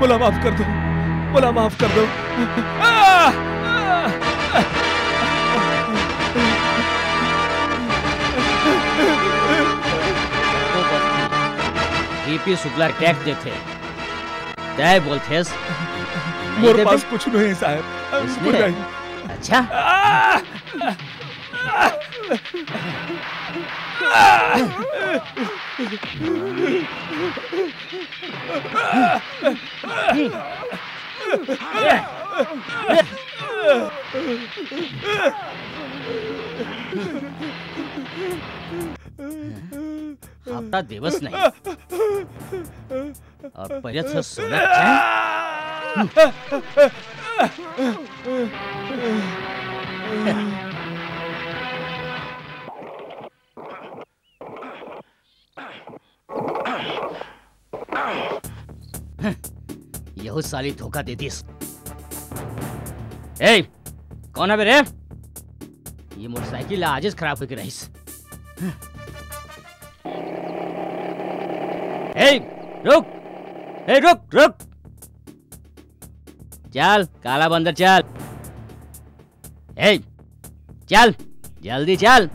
बोला माफ कर दो, बोला माफ कर दो। टीपी शुक्ला टैक्स देते तय बोलते मोर पास कुछ नहीं साहब। अच्छा आपका दिवस नहीं और पर्यत सोना चाहिए। यह साली धोखा दे दिस। ए कौन है बे रे? ये मोटरसाइकिल आजिज खराब होके रहीस। ए रुक, ए रुक रुक, चल काला बंदर चल, ए चल जल्दी चल।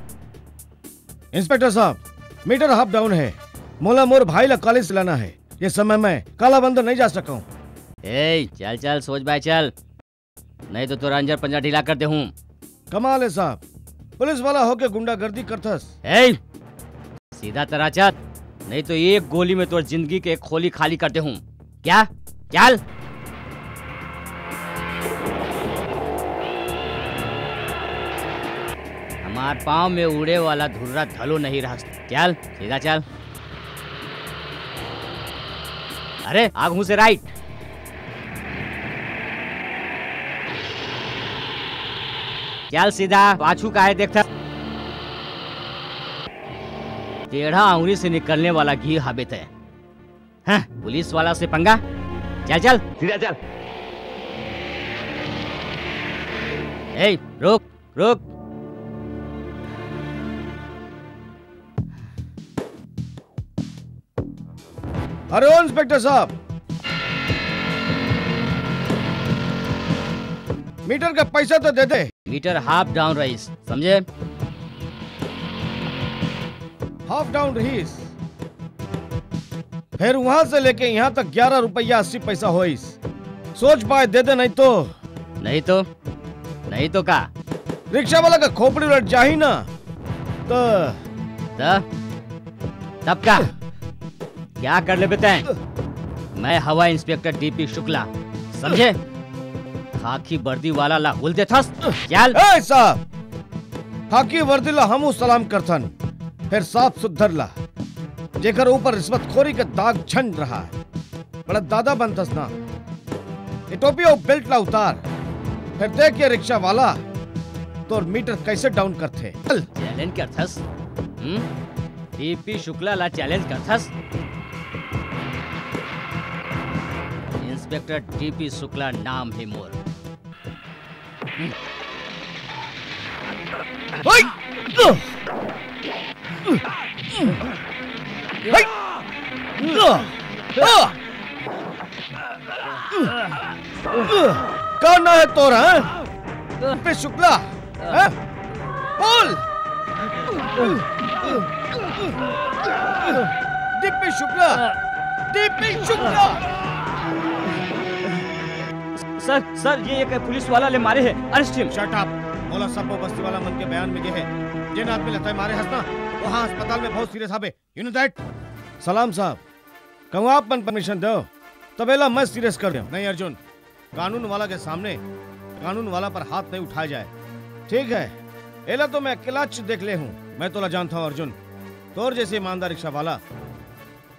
इंस्पेक्टर साहब मीटर हाफ डाउन है, मोला मोर भाई ला कॉलेज लाना है, ये समय में काला बंदर नहीं जा सका हूँ। ए चल चल सोच भाई चल, नहीं तो रंजर पंजा ढीला कर दे हूँ। कमाल है साहब, पुलिस वाला होके गुंडागर्दी करथस। ए सीधा तरह चल, नहीं तो एक गोली में तोर जिंदगी के एक खोली खाली कर दे हूँ। क्या चल हमार पाँव में उड़े वाला धुर्रा धलो नहीं रहा, चल सीधा चल। अरे आगू से राइट। चल सीधा, पाछू काहे देखता। टेढ़ा अंगुली से निकलने वाला घी हाबित है। हाँ, पुलिस वाला से पंगा, चल चल सीधा चल। ए रुक रुक, अरे इंस्पेक्टर साहब मीटर का पैसा तो दे दे। मीटर हाफ डाउन रहीस, समझे? हाफ डाउन रहीस, फिर वहां से लेके यहाँ तक 11 रुपया 80 पैसा होइस। सोच पाए दे दे, नहीं तो नहीं तो का रिक्शा वाला का खोपड़ी उलट जाही ना तो तब का क्या कर ले बताएं। मैं हवा इंस्पेक्टर डीपी शुक्ला, समझे? खाकी वर्दी वाला ला हुल दे थस। चल ए साहब, खाकी वर्दी ला हमू सलाम करथन, फिर साफ सुधर ला जेकर ऊपर रिश्वतखोरी का दाग छन रहा। बड़ा दादा बनथस ना, ये टोपी और बेल्ट ला उतार, फिर देख ये रिक्शा वाला तोर मीटर कैसे डाउन करथे। चैलेंज करथस डीपी शुक्ला ला, चैलेंज करथस। इंस्पेक्टर डीपी शुक्ला नाम है मोर। कौन है तोरा डीपी शुक्ला? बोल DP Shukla, DP Shukla. Sir sir ये एक पुलिस वाला ले मारे है, अरेस्ट हिम। शट अप, बोला सबो बस्ती वाला मन के बयान में गए है, जिन आदमी लताए मारे हसना वहां अस्पताल में बहुत सीरियस हाबे, यू नो दैट। सलाम साहब कहूँ आप मन परमिशन दो तबेला मैं सीरियस कर दूँ। नहीं अर्जुन, कानून वाला के सामने कानून वाला पर हाथ नहीं उठाया जाए, ठीक है? एला तो मैं अकेला देख ले हूँ, मैं तो ला जानता हूँ अर्जुन, तोर जैसे ईमानदार रिक्शा वाला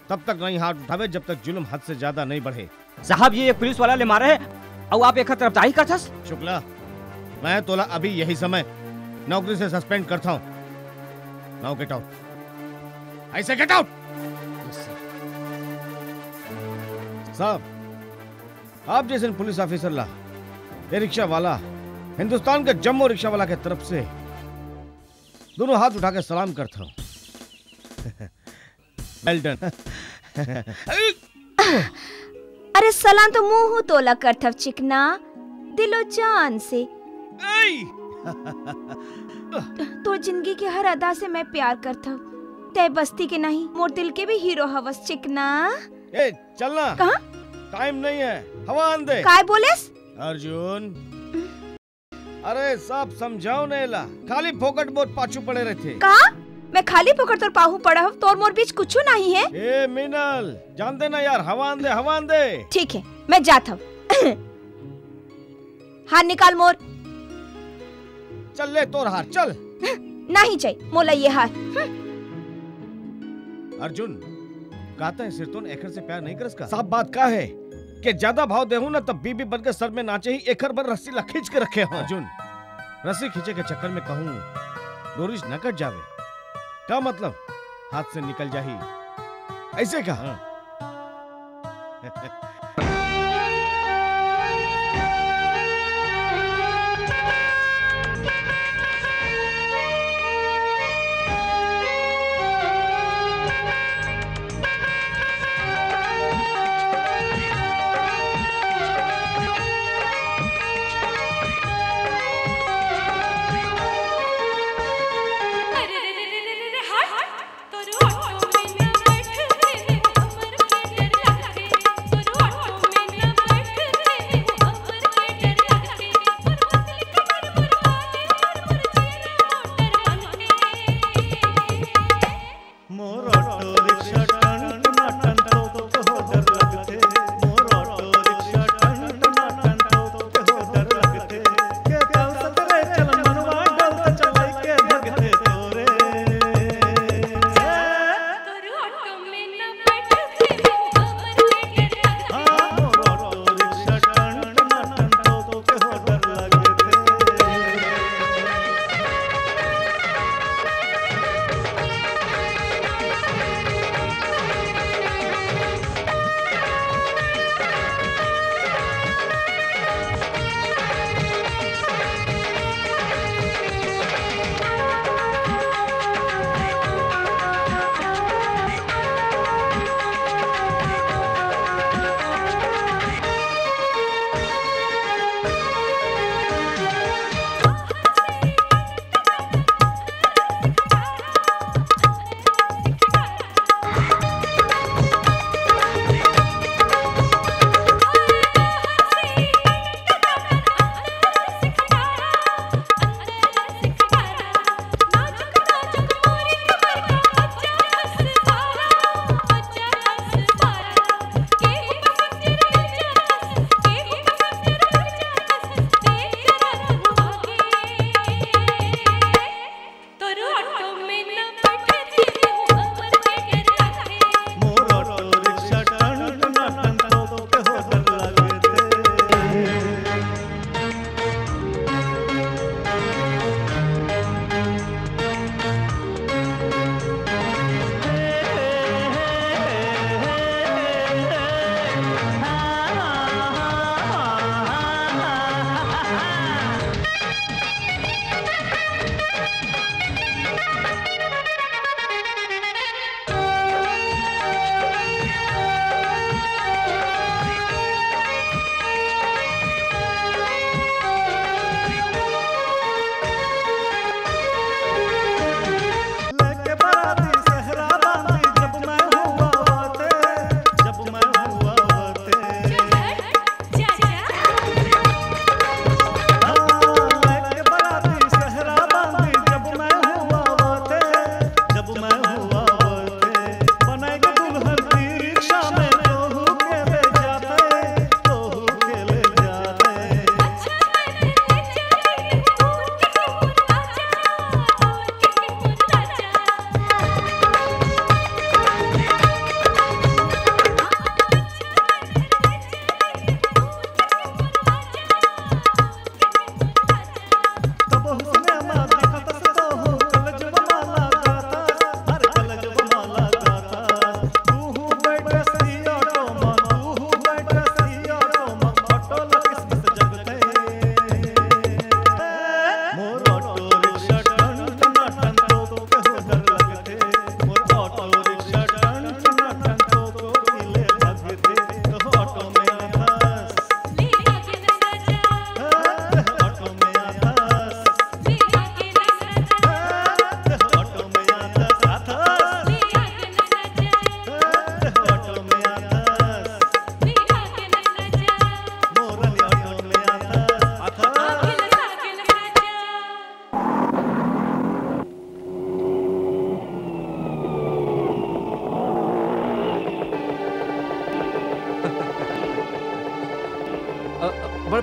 तब तक नहीं हाथ उठावे जब तक जुल्म हद से ज्यादा नहीं बढ़े। साहब ये एक पुलिस वाला ले मारे है और आप एक तरफदारी करथस। शुक्ला मैं तोला अभी यही समय नौकरी से सस्पेंड करता हूँ। नाउ गेट आउट, ऐसे गेट आउट। साहब आप जैसे पुलिस ऑफिसर ला ये रिक्शा वाला हिंदुस्तान के जम्मू रिक्शा वाला के तरफ से दोनों हाथ उठा के सलाम करता हूँ। Well done. अरे सलाम तो मुँह तोला करथव चिकना दिलो जान से। तो जिंदगी के हर अदा से मैं प्यार करथव, तय बस्ती के नहीं मोर दिल के भी हीरो हवस चिकना। ए चलना कहाँ, टाइम नहीं है, हवा आन दे। काय बोलेस अर्जुन? अरे सब समझाओ नेला, खाली फोकट मोर पाछू पड़े रहते। कहा मैं खाली फोकट तोर पाहू पड़ा हूँ, तोर मोर बीच कुछ नहीं है। ए मिनल जान दे ना यार, हवान दे हवान दे। ठीक है मैं जाता हूँ। हार निकाल मोर। चल ले तोर हार, चल। नहीं चाहिए मोला ये हार। अर्जुन कहता है सिरतोन एकर से प्यार नहीं करस का। साफ बात का है के ज्यादा भाव देहू ना तब बीबी बनकर सर में नाचे ही एकर भर रस्सी ला खींच के रखे हो। अर्जुन रस्सी खींचे के चक्कर में कहूँ डोरिज न कट जावे का मतलब हाथ से निकल जाही ऐसे कहा।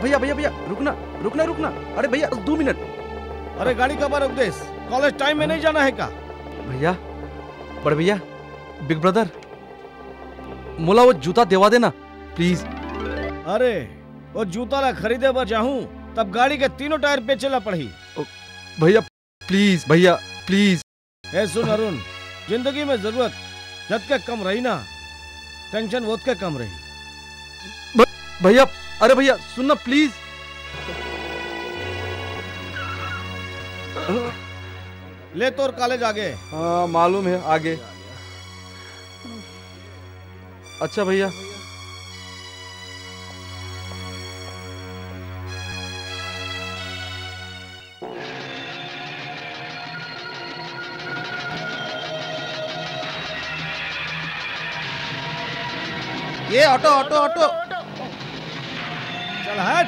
भैया भैया भैया रुकना रुकना रुकना, अरे भैया 2 मिनट। अरे गाड़ी का बार उपदेश, कॉलेज टाइम में नहीं जाना है का? भैया बड़े भैया बिग ब्रदर मोला वो जूता देवा देना प्लीज। अरे वो जूता ला खरीदे बर जाहूं तब गाड़ी के तीनों टायर पे चला पड़ी। भैया प्लीज, भैया प्लीज। ए सुन अरुण, जिंदगी में जरूरत जद के कम रही ना, टेंशन वोत के कम रही। भैया अरे भैया सुनना प्लीज। ले तोर कॉलेज आगे। हाँ मालूम है आगे। अच्छा भैया ये ऑटो ऑटो ऑटो चल हट।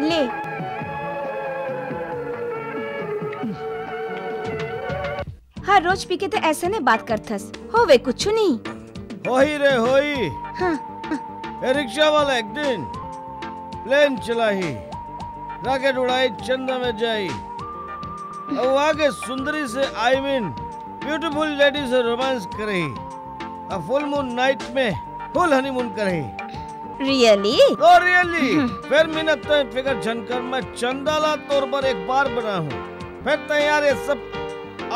ले रोज पी के तो ऐसे ने बात करथस, होवे कुछ नहीं। होही रे होही। हाँ। रिक्शा वाला एक दिन प्लेन चलाई, राकेट उड़ाई, चंदा में जाई, और आगे सुंदरी से आई मीन ब्यूटीफुल लेडी से रोमांस करी, और फुल मून नाइट में फुल हनीमून करी। रियली? तो रियली। फिर मिनट तक फिगर झनकर मैं चंदाला तौर पर एक बार बना हूँ, फिर तैयार ये सब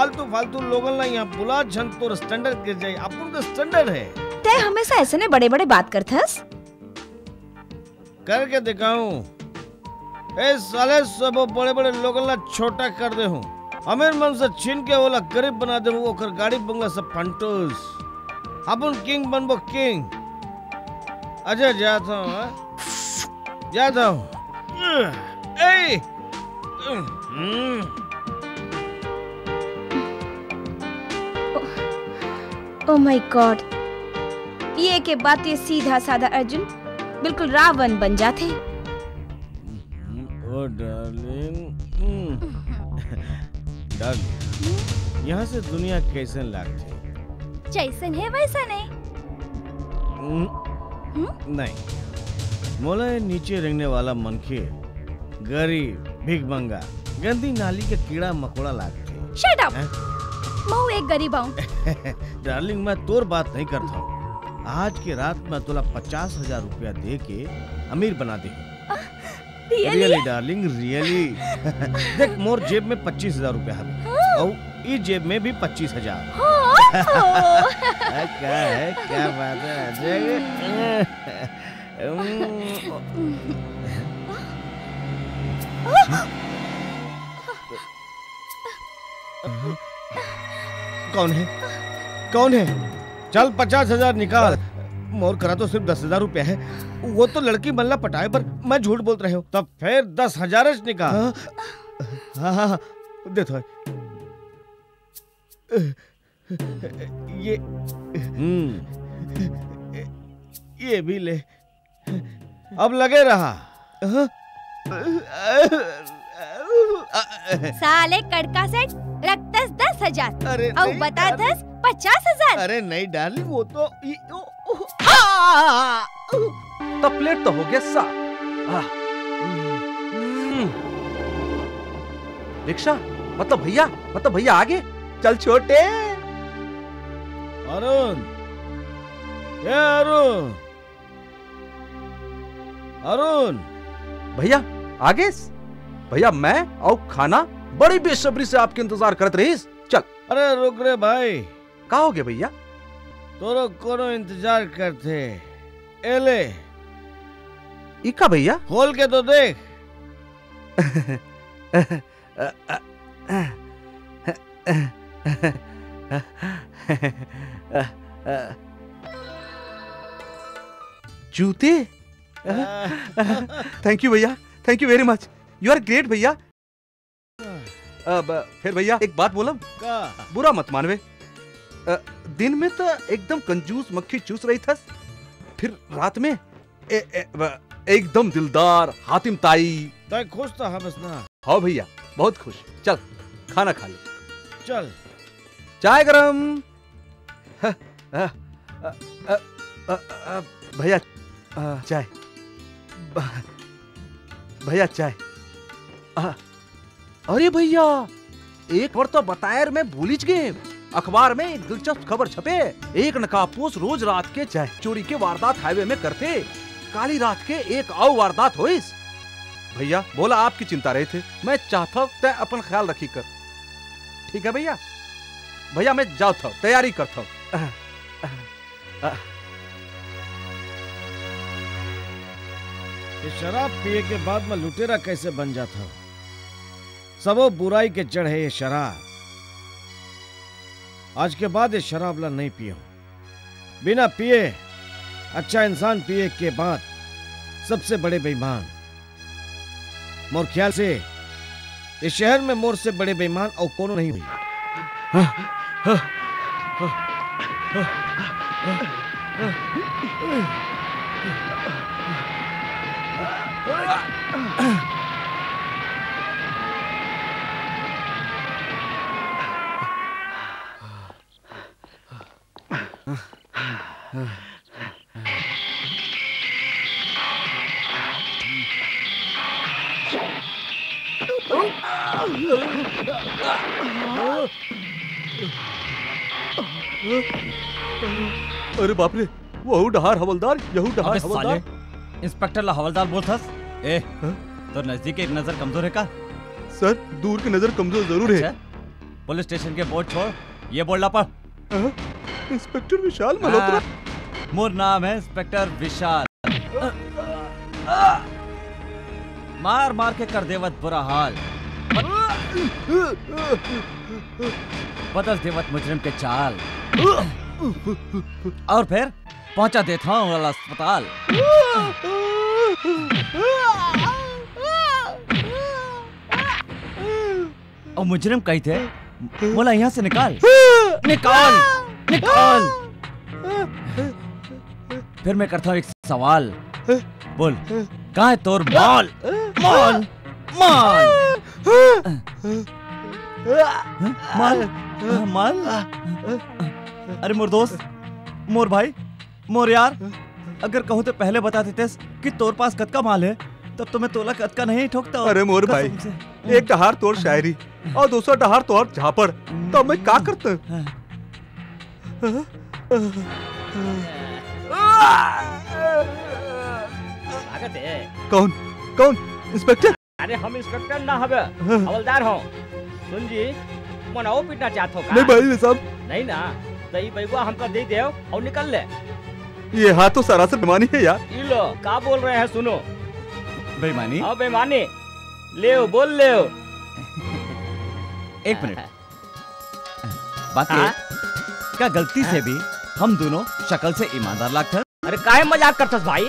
आलतू फालतू लोगन ना यहाँ बुला झन तो स्टैंडर्ड गिर जाए। अपन तो स्टैंडर्ड है। तय हमेशा ऐसे ने बड़े बड़े बात करथस। करके दिखाऊं। ए साले सब बड़े बड़े लोगन ला छोटा कर दे हूँ। अमीर मन से छीन के वाला गरीब बना दे हूँ, ओकर गाड़ी बंगला सब फंटूस। अपन किंग बनबो किंग। अजय जाता हूँ जाता हूँ। ओ माय गॉड, ये के बात ये सीधा साधा अर्जुन बिल्कुल रावण बन जाते। ओ डार्लिंग, यहाँ से दुनिया कैसन लगती? जैसन है वैसा नहीं। नहीं मोला नीचे रेंगने वाला मनखे गरीब भिखमंगा गंदी नाली के कीड़ा मकोड़ा लगते। शट अप, मैं एक गरीब हूँ। डार्लिंग मैं तोर बात नहीं करता हूँ। आज की रात मैं तुला 50,000 रुपया दे के अमीर बना दे। Really darling really. देख मोर जेब में 25,000 रुपया है और इस जेब में भी 25,000। क्या है, क्या बात है। कौन है, कौन है? चल 50,000 निकाल। मोर करा तो सिर्फ 10,000 रुपया है। वो तो लड़की मल्ला पटाए पर मैं झूठ बोल रहे हो। तब फिर 10,000 निकाल। हाँ हाँ हाँ दे थो। ये भी ले, अब लगे रहा। साले कड़का सेट रखतस 10,000 और बतातस 50,000। अरे नहीं डार्लिंग वो तो प्लेट तो हो गया साफ। रिक्शा मतलब भैया आगे चल छोटे। अरुण ये अरुण अरुण भैया आगे। भैया मैं और खाना बड़ी बेसब्री से आपके इंतजार करते रहीस। चल अरे रुक रे भाई, का हो गया भैया? तोरो कोनो इंतजार करते। एले इका भैया खोल के तो देख। जूते। थैंक यू भैया, thank you very much, you are great भैया। अब फिर भैया एक बात बोलूं, बुरा मत मानवे, दिन में तो एकदम कंजूस मक्खी चूस रही थस, फिर रात में एकदम दिलदार हातिम ताई। ताई खुश था हाँ बस ना। हाँ भैया बहुत खुश। चल खाना खा ले। चल चाय गरम। भैया चाय, भैया चाय। अरे भैया एक बार तो बतायर में भूलिज गए, अखबार में एक दिलचस्प खबर छपे, एक नकाबपोश रोज रात के चाय चोरी के वारदात हाईवे में करते, काली रात के एक और वारदात हो। भैया बोला आपकी चिंता रहे थे, मैं चाहता तय अपन ख्याल रखी कर। ठीक है भैया, भैया मैं जाता हूँ, तैयारी करता हूँ। शराब पिए के बाद मैं लुटेरा कैसे बन जाता हूँ? सबो बुराई के जड़ है ये शराब। आज के बाद ये शराब ला नहीं पियो, बिना पिए अच्छा इंसान पिए के बाद सबसे बड़े बेईमान। मोर ख्याल से इस शहर में मोर से बड़े बेईमान और कोनो नहीं हुई। अरे बाप रे, वहु डहार हवलदार, यहू डहार हवलदार। इंस्पेक्टर ला हवलदार बोलथस। ए तो नजदीक एक नजर कमजोर है का? सर दूर की नजर कमजोर जरूर है। पुलिस स्टेशन के बोर्ड छोड़, ये बोर्ड ला पढ़। इंस्पेक्टर विशाल मल्होत्रा। मोर नाम है इंस्पेक्टर विशाल। मार मार के कर देवत बुरा हाल, बदल देवत मुजरिम के चाल, और फिर पहुंचा देता हूँ अस्पताल। और मुजरिम कही थे बोला यहाँ से निकाल निकाल निकाल। फिर मैं करता हूँ एक सवाल, बोल कहाँ है तोर माल माल माल माल माल। अरे मोर दोस्त, मोर भाई, मोर यार, अगर कहूँ तो पहले बता देते कि तोर पास कतका माल है, तब तो मैं तोला कतका नहीं ठोकता। अरे मोर भाई, एक डहार तोर शायरी और दूसरा डहार तोर झापड़, तब मैं क्या करता? कौन कौन इंस्पेक्टर? अरे हम इंस्पेक्टर ना हवे, हवलदार हो। सुन जी, मनाओ पीटना चाहते हो? नहीं भाई साहब, नहीं ना, तई बैगुआ हमका दे दे और निकल ले। ये हाथ तो सरासर बेमानी है यार। ये लो क्या बोल रहे हैं, सुनो। बेमानी? हाँ बेमानी, ले ओ, बोल ले ओ। एक मिनट, बाकी क्या गलती से भी हम दोनों शक्ल से ईमानदार लागत? अरे काहे मजाक करतस भाई?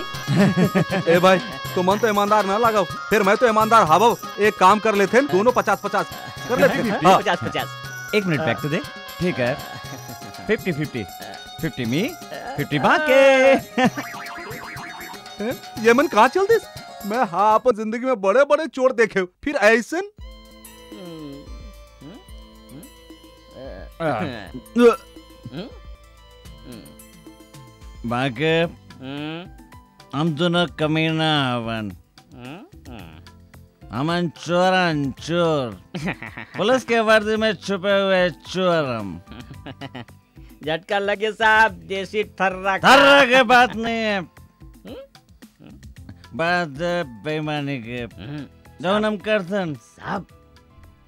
ए भाई तुम तो ईमानदार ना लगाओ, फिर मैं तो ईमानदार हावो। एक काम कर लेते हैं, दोनों 50-50 कर लेते हैं। 50-50। एक मिनट बैक तो दे। ठीक है, 50-50, 50 मी 50 बाके। ये मन कहाँ चल दिस? मैं हाँ अपन जिंदगी में बड़े बड़े चोर देखे, फिर ऐसे बाके हम दोनों कमीना हवन, हमन चोरन चोर, पुलिस के वर्दी में छुपे हुए चोरम। झटका लगे साहब, देसी थर्रा थर्रा के बात नहीं है, बात बेईमानी के जो हम करतन साहब,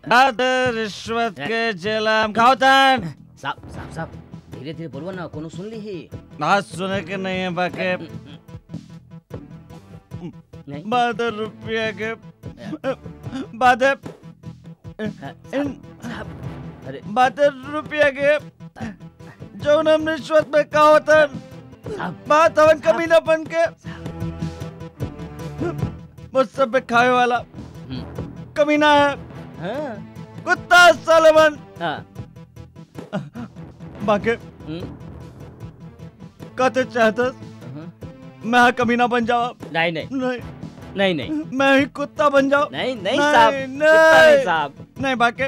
बात रिश्वत के जेला हम खातन साहब। साहब साहब धीरे धीरे बोलवा ना, कोनो सुन ली ही। आज सुने के नहीं है बाके, बात रुपया के बात है, बात रुपया के जो हम रिश्वत में कहा होता बात हवन कमीना बन के मुझसे पे खाए वाला कमीना है कुत्ता सालेबन। बाकी का तो चाहता मैं कमीना बन जावा। नहीं नहीं नहीं नहीं नहीं मैं ही कुत्ता बन जाओ। नहीं नहीं साहब नहीं साहब नहीं बाके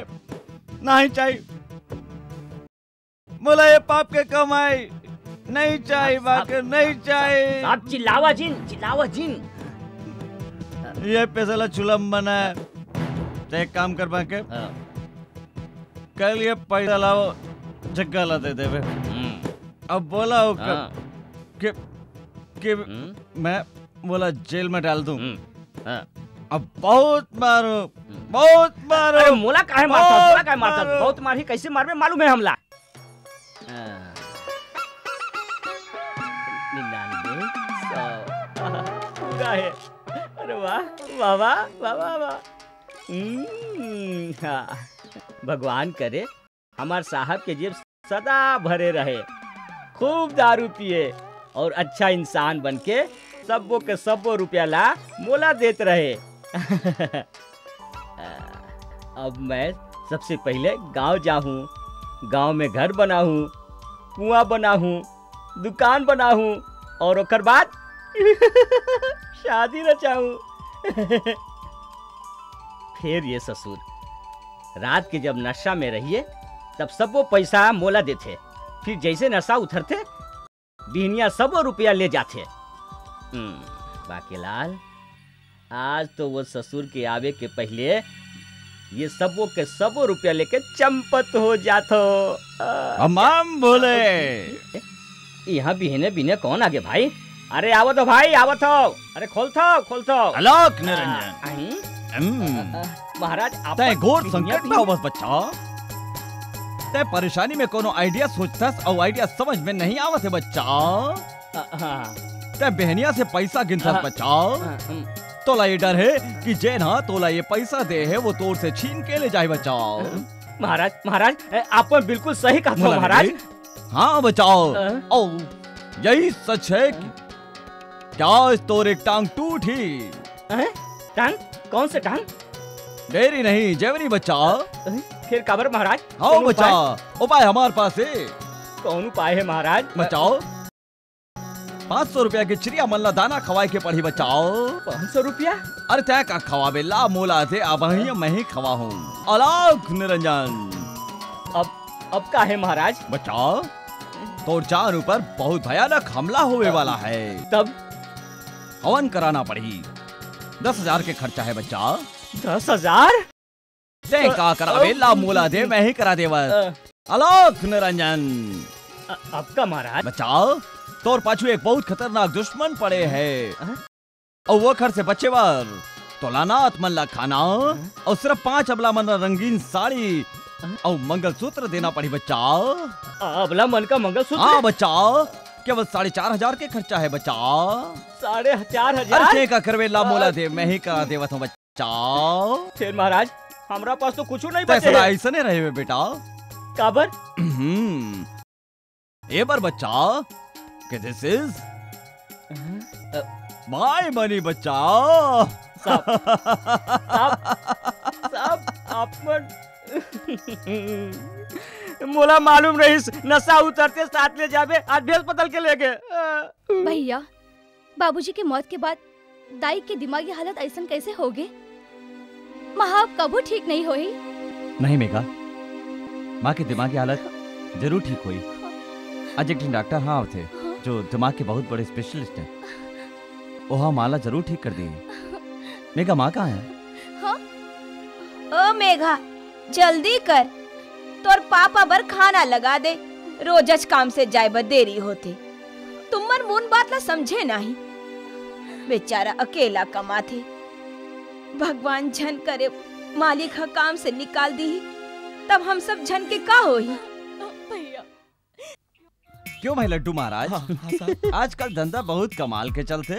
नहीं चाहिए बोला ये पाप के कमाई नहीं चाहिए बाके नहीं चाहिए। आप चिल्लावा जिन ये पैसा चुलम बना है। तो एक काम कर बाके कल ये पैसा लाओ जग्गा ला दे देवे। अब बोला कि मैं बोला जेल में डाल दूं। अब बहुत मारो अरे मोला काहे मारता बहुत मार ही कैसे मार में मालूम है हमला। 99 पूरा है। अरे वाह वाह वाह भगवान करे हमारे साहब के जेब सदा भरे रहे। खूब दारू पिए और अच्छा इंसान बनके सबो रुपया ला मोला देते रहे। अब मैं सबसे पहले गांव जाऊँ, गांव में घर बनाऊँ, कुआं बनाऊँ, दुकान बनाऊँ और ओकर बाद शादी रचाऊँ। फिर ये ससुर रात के जब नशा में रहिए तब सबो पैसा मोला देते। फिर जैसे नशा उतरते बिहनिया सबो रुपया ले जाते। बाकी लाल आज तो वो ससुर के आवे के पहले ये सबो रुपया लेके चंपत हो जातो। हमाम बोले यहाँ बिहने बिने कौन आगे भाई। अरे आवत हो भाई आवत हो। अरे खोलतो अलोक निरंजन महाराज आप घोर संकट में हो बस बच्चा। ते परेशानी में कोनो आइडिया सोचता और आइडिया समझ में नहीं आवत है बच्चा। ते बहनिया से पैसा गिनता बचाओ तोला ये डर है कि जेना तोला ये पैसा दे है वो तोर से छीन के ले जाए बचाओ। महाराज आप बिल्कुल सही कहा महाराज। हाँ बचाओ ओ यही सच है क्या तोर एक टांग टूटी। टांग कौन से टांग डेरी नहीं जेवरी बचाओ। फिर काबर महाराज। हाँ बचाओ उपाय हमारे पास है। कौन उपाय है महाराज बचाओ। 500 रुपया के चिड़िया मल्ला दाना खवाए के पड़ी बचाओ। 500 रुपया अरे तय का खवा बेला मोला से अब मैं खवा हूँ अलाख निरंजन। अब का है महाराज बचाओ तो चार ऊपर बहुत भयानक हमला होने वाला है तब हवन कराना पड़ी। 10,000 के खर्चा है बच्चा। 10,000 तय का करावे ला मोला दे मैं ही करा देवा अलाख निरंजन। अब का महाराज बचाओ तोर पाछू एक बहुत खतरनाक दुश्मन पड़े है और वो घर से बच्चे बार तो लानात मन ला खाना और सिर्फ 5 अबला मन रंगीन साड़ी और मंगलसूत्र देना पड़ी बचाओ। अबला मन का मंगलसूत्र। हाँ बचाओ केवल 4,500 के खर्चा है बचाओ। 4,500 का करवे ला मोला दे मैं ही करा देवत हूँ बचाओ। फिर महाराज हमारा पास तो कुछ नहीं बचा। ऐसा नहीं रहे बेटा काबर ए बार बचाओ दिस इज माय मनी बचाओ। साहब आप मोला मालूम रहीस नशा उतरते साथ ले जावे आज अस्पताल के ले गए। भैया बाबूजी के मौत के बाद दाई के दिमागी हालत ऐसा कैसे होगी। माँ कबू ठीक नहीं हुई। नहीं मेघा माँ की दिमागी हालत जरूर ठीक हुई। आज एक दिन डॉक्टर हाँ थे जो दिमाग के बहुत बड़े स्पेशलिस्ट हैं। ओहा माला जरूर ठीक कर दी। मेघा माँ कहाँ है। हाँ? ओ मेघा जल्दी कर तोर पापा बर खाना लगा दे रोजच काम से जाए बर देरी होते। तुमन मुन बात ला समझे नहीं बेचारा अकेला कमाते। भगवान झन करे मालिक काम से निकाल दी तब हम सब झन के का होही। क्यों भाई लड्डू महाराज। हाँ, आजकल धंधा बहुत कमाल के चलते।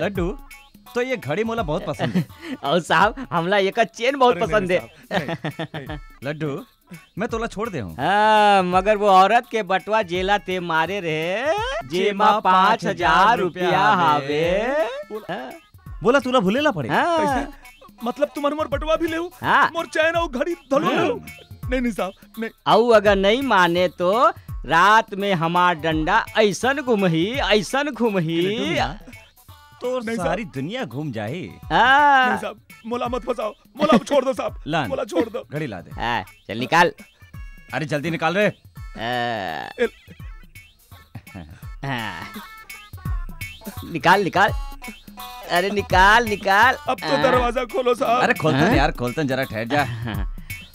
लड्डू तो ये घड़ी मोला बहुत पसंद है और साहब हमला ये का चेन बहुत पसंद है। लड्डू मैं तोला छोड़ दे हूँ मगर वो औरत के बटवा जेला ते मारे रहे जेमा 5,000 रुपया हावे। बोला तोला भूलेला पड़े मतलब तुम मोर बटवा भी ले मोर चैन और घड़ी धलो नहीं नहीं साहब नहीं। और अगर नहीं माने तो रात में हमार डंडा ऐसन घूमही तो सारी दुनिया घूम जाही। साहब मोला मत फसाओ, मोला छोड़ दो साहब, मोला छोड़ दो। घड़ी ला दे, चल निकाल। अरे जल्दी निकाल रे। निकाल निकाल, अरे निकाल निकाल। अब तो दरवाजा खोलो साहब। अरे खोलते यार, खोलते जरा, ठहर जा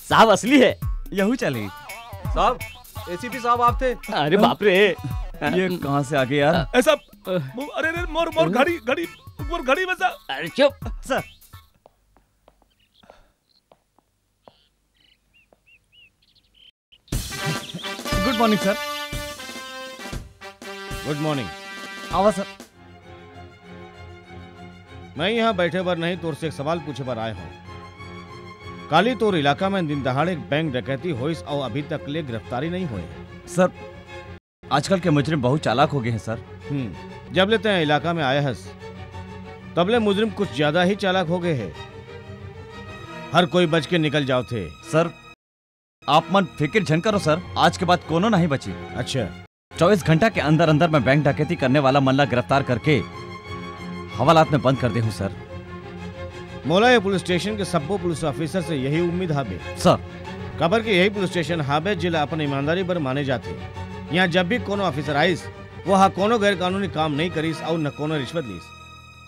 साहब। असली है यही चली साहब। एसीपी साहब आप थे? अरे बाप रे, ये कहाँ से आ गए यार ऐसा। अरे अरे मोर मोर घड़ी घड़ी मोर घड़ी में साहब। अरे चुप sir. Good morning sir. Good morning. आवा सर। मैं यहाँ बैठे बार नहीं, तोर से एक सवाल पूछे बार आए हूँ। काली तोर इलाका में दिन दहाड़े एक बैंक डकैती होइस और अभी तक ले गिरफ्तारी नहीं हुई। सर आजकल के मुजरिम बहुत चालाक हो गए हैं सर। जब लेते हैं इलाका में आया हस तब ले मुजरिम कुछ ज्यादा ही चालाक हो गए है। हर कोई बच के निकल जाओ थे सर। आप मन फिक्र झन करो सर, आज के बाद कोनो नहीं बची। अच्छा 24 घंटा के अंदर अंदर मैं बैंक डकैती करने वाला मल्ला गिरफ्तार करके हवालात में बंद कर दे हूँ सर। मोला ये पुलिस स्टेशन के सबो पुलिस ऑफिसर से यही उम्मीद हाबे सर। खबर के यही पुलिस स्टेशन हाबे जिला अपन ईमानदारी पर माने जाते। यहाँ जब भी कोनो ऑफिसर आइस वो हा कोनो गैर कानूनी काम नहीं करीस और न कोनो रिश्वत लीस।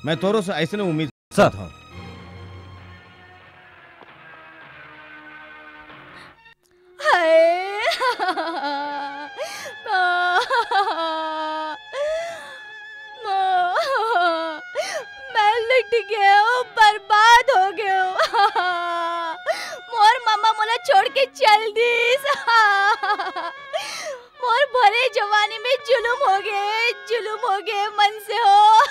मैं तोरो से ऐसे उम्मीद सर। हाँ मैं लुट गया हूँ, बर्बाद हो गया हूँ। मोर मामा मोला छोड़ के चल दीस। मोर भरे जवानी में जुलुम हो गए मन से हो।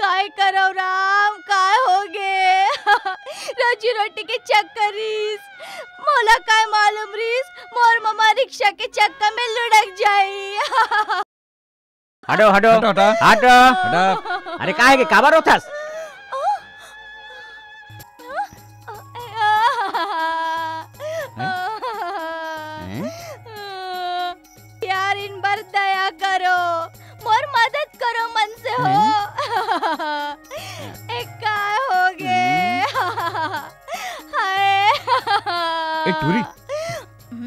काय करो राम, काय हो गए। रोजी रोटी के चक्कर रीस, मोला काय मालूम रीस मोर ममा रिक्शा के चक्कर में लुढ़क जाई। हटो हटो हटो हटो हटो। अरे काय के काबर होथस? यार इन पर दया करो, मोर मदद करो मन से हो। एक काय हो गए। हाय ए टूरी,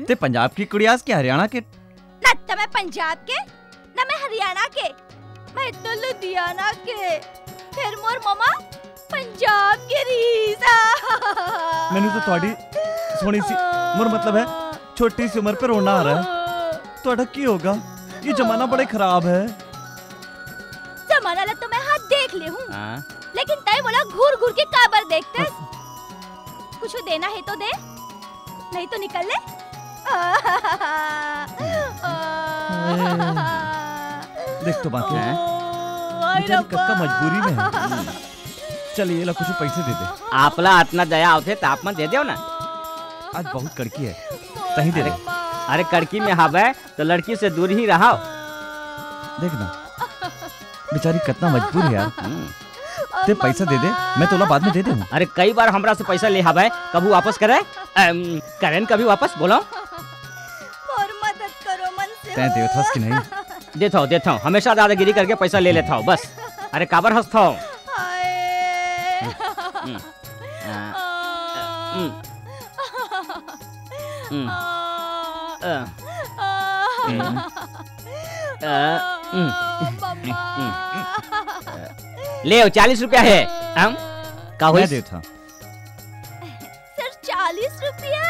ते पंजाब की कुड़ियास के हरियाणा के? ना तो मैं पंजाब के, ना मैं हरियाणा के, मैं तो लुधियाना के। फिर मोर ममा पंजाब के रीसा। मैंने तो थोड़ी सोनी सी मोर मतलब है छोटी सी उम्र पे रोना आ रहा है तो अटक की होगा। ये जमाना बड़े खराब है। जमाना ला तो मैं हाथ देख ले हूँ, लेकिन तय बोला घूर घूर के काबर देखते। कुछ देना है तो दे, नहीं तो निकल ले। देख तो बाकी है, कक्का मजबूरी में है। चलिए ला कुछ पैसे दे दे। आपला इतना दया आवते तापमान दे दो ना। आज बहुत कड़की है, तही दे दे। अरे कड़की में हाव है तो लड़की से दूर ही रहा। देखना बेचारी कितना मजबूर है यार। ते पैसा दे दे, मैं तोला बाद में दे दूँ। अरे कई बार हमरा से पैसा ले हाव है, कभी वापस करे करेन, कभी वापस बोलो। और मदद करो मन से। तैं देवथास कि नहीं? देता हूँ, हमेशा दादागिरी करके पैसा ले लेता हूँ बस। अरे काबर हंसता हूँ? ले 40 रुपया है। हम का हुई देता सर 40 रुपया।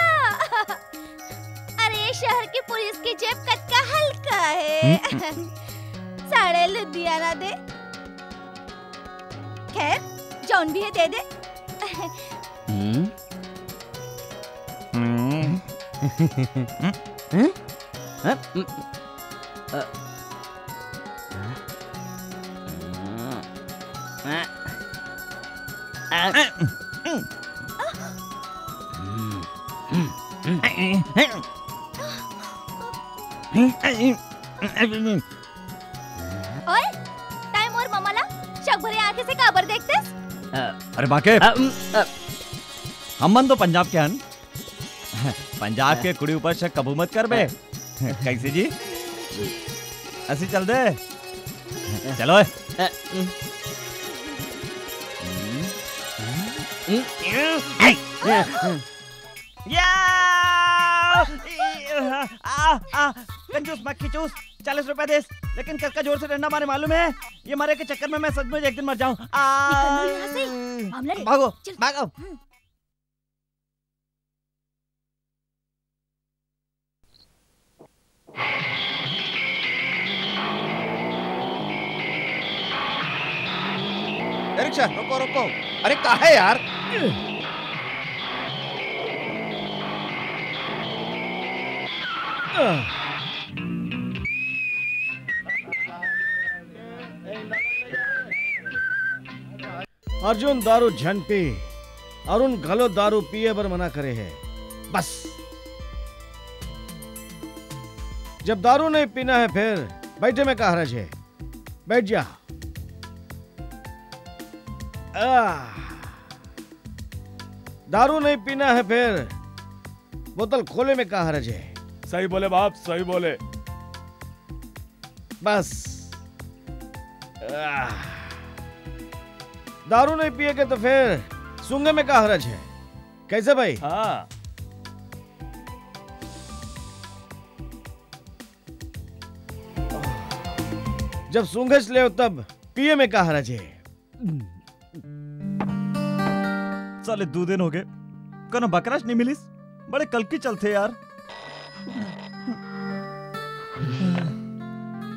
अरे शहर की पुलिस की जेब कट का हल्का है। साढ़े लुधियाना दे। खैर जौन भी है दे दे। ओए टाइम और ममाला शक भरे आंखें से काबर देखतेस? अरे बाके हम तो पंजाब के हन, पंजाब के कुड़ी ऊपर शक कबू मत कर बे। कैसे जी ऐसी चल दे, चलो कंजूस मत खिचूस, 40 रुपए दे, लेकिन कस का जोर से डंडा मारे, मालूम है ये मारे के चक्कर में मैं सचमुच एक दिन मर जाऊं। भागो भागो। रिक्शा रोको रोको, अरे कहाँ है यार? अर्जुन दारू झन पी, अरुण घलो दारू पिए पर मना करे है। बस जब दारू नहीं पीना है फिर बैठे में का हरज है, बैठ जा। दारू नहीं पीना है फिर बोतल खोले में का हरज है। सही बोले बाप, सही बोले। बस दारू नहीं पिएगा तो फिर सूंघे में का हरज है, कैसे भाई? हाँ। जब सूंघस ले तब पिए में का हरज है। साले 2 दिन हो गए कौन बकराश नहीं मिलीस, बड़े कल की चलते यार।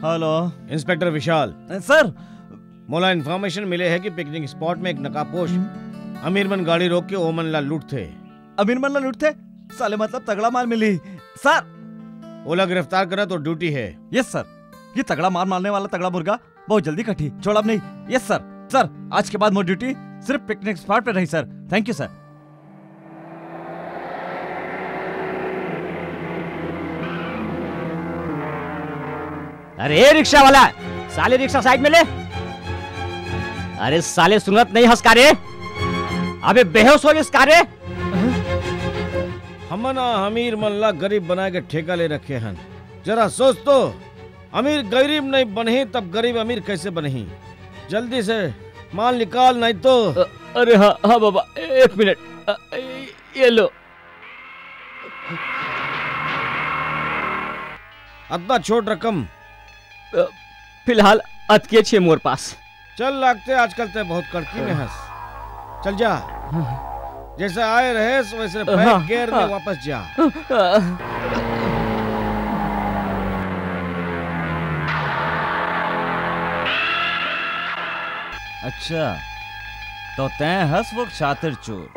हेलो इंस्पेक्टर विशाल सर, मोला इन्फॉर्मेशन मिले है कि पिकनिक स्पॉट में एक नकाबपोश अमीरमन गाड़ी रोक के ओमन ला लूटते। अमीरमन ला लूटते साले, मतलब तगड़ा मार मिली सर। ओला गिरफ्तार करा तो ड्यूटी है। यस सर, ये तगड़ा मार मारने वाला तगड़ा मुर्गा बहुत जल्दी कटी छोड़ा नहीं। यस सर, सर आज के बाद मोर ड्यूटी सिर्फ पिकनिक स्पॉट पे रही सर। Thank you sir. अरे रिक्शा वाला, साले रिक्शा साइड में ले। अरे साले सुनत नहीं हंस कारे, अबे बेहोश हो इस कारे। हमना अमीर मल्ला गरीब बना के ठेका ले रखे हैं, जरा सोच तो। अमीर गरीब नहीं बने तब गरीब अमीर कैसे बने? जल्दी से माल निकाल नहीं तो। अरे हाँ हाँ बाबा, 1 मिनट ये लो। अतना छोट रकम फिलहाल अटके छे मोर पास। चल लगते आजकल ते बहुत कड़की में हंस, चल जा। जैसे आए रहे वैसे बैग गेर में वापस जा। अच्छा तो तै हस वो शातिर चोर।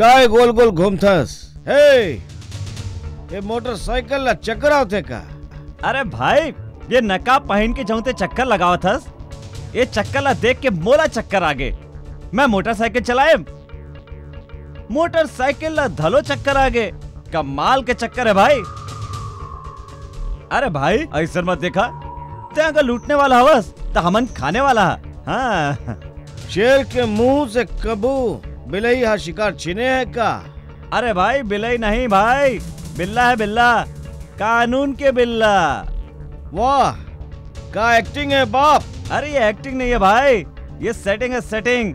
काय गोल गोल घूमथस? ये मोटरसाइकिल ला चक्कर आवते का? अरे भाई ये नकाब पहन के जाऊते चक्कर लगावथस, ये चक्कर ला देख के मोला चक्कर आगे। मैं मोटरसाइकिल चलाए, मोटरसाइकिल ला धलो चक्कर आगे। कमाल के चक्कर है भाई। अरे भाई ऐसा मत देखा, ते अगर लूटने वाला हवस तो हमन खाने वाला। हाँ। शेर के मुंह से कबू बिल्ली हा शिकार छीने है का? अरे भाई बिल्ली नहीं भाई, बिल्ला है बिल्ला, कानून के बिल्ला। वाह का एक्टिंग है बाप। अरे ये एक्टिंग नहीं है भाई, ये सेटिंग है सेटिंग।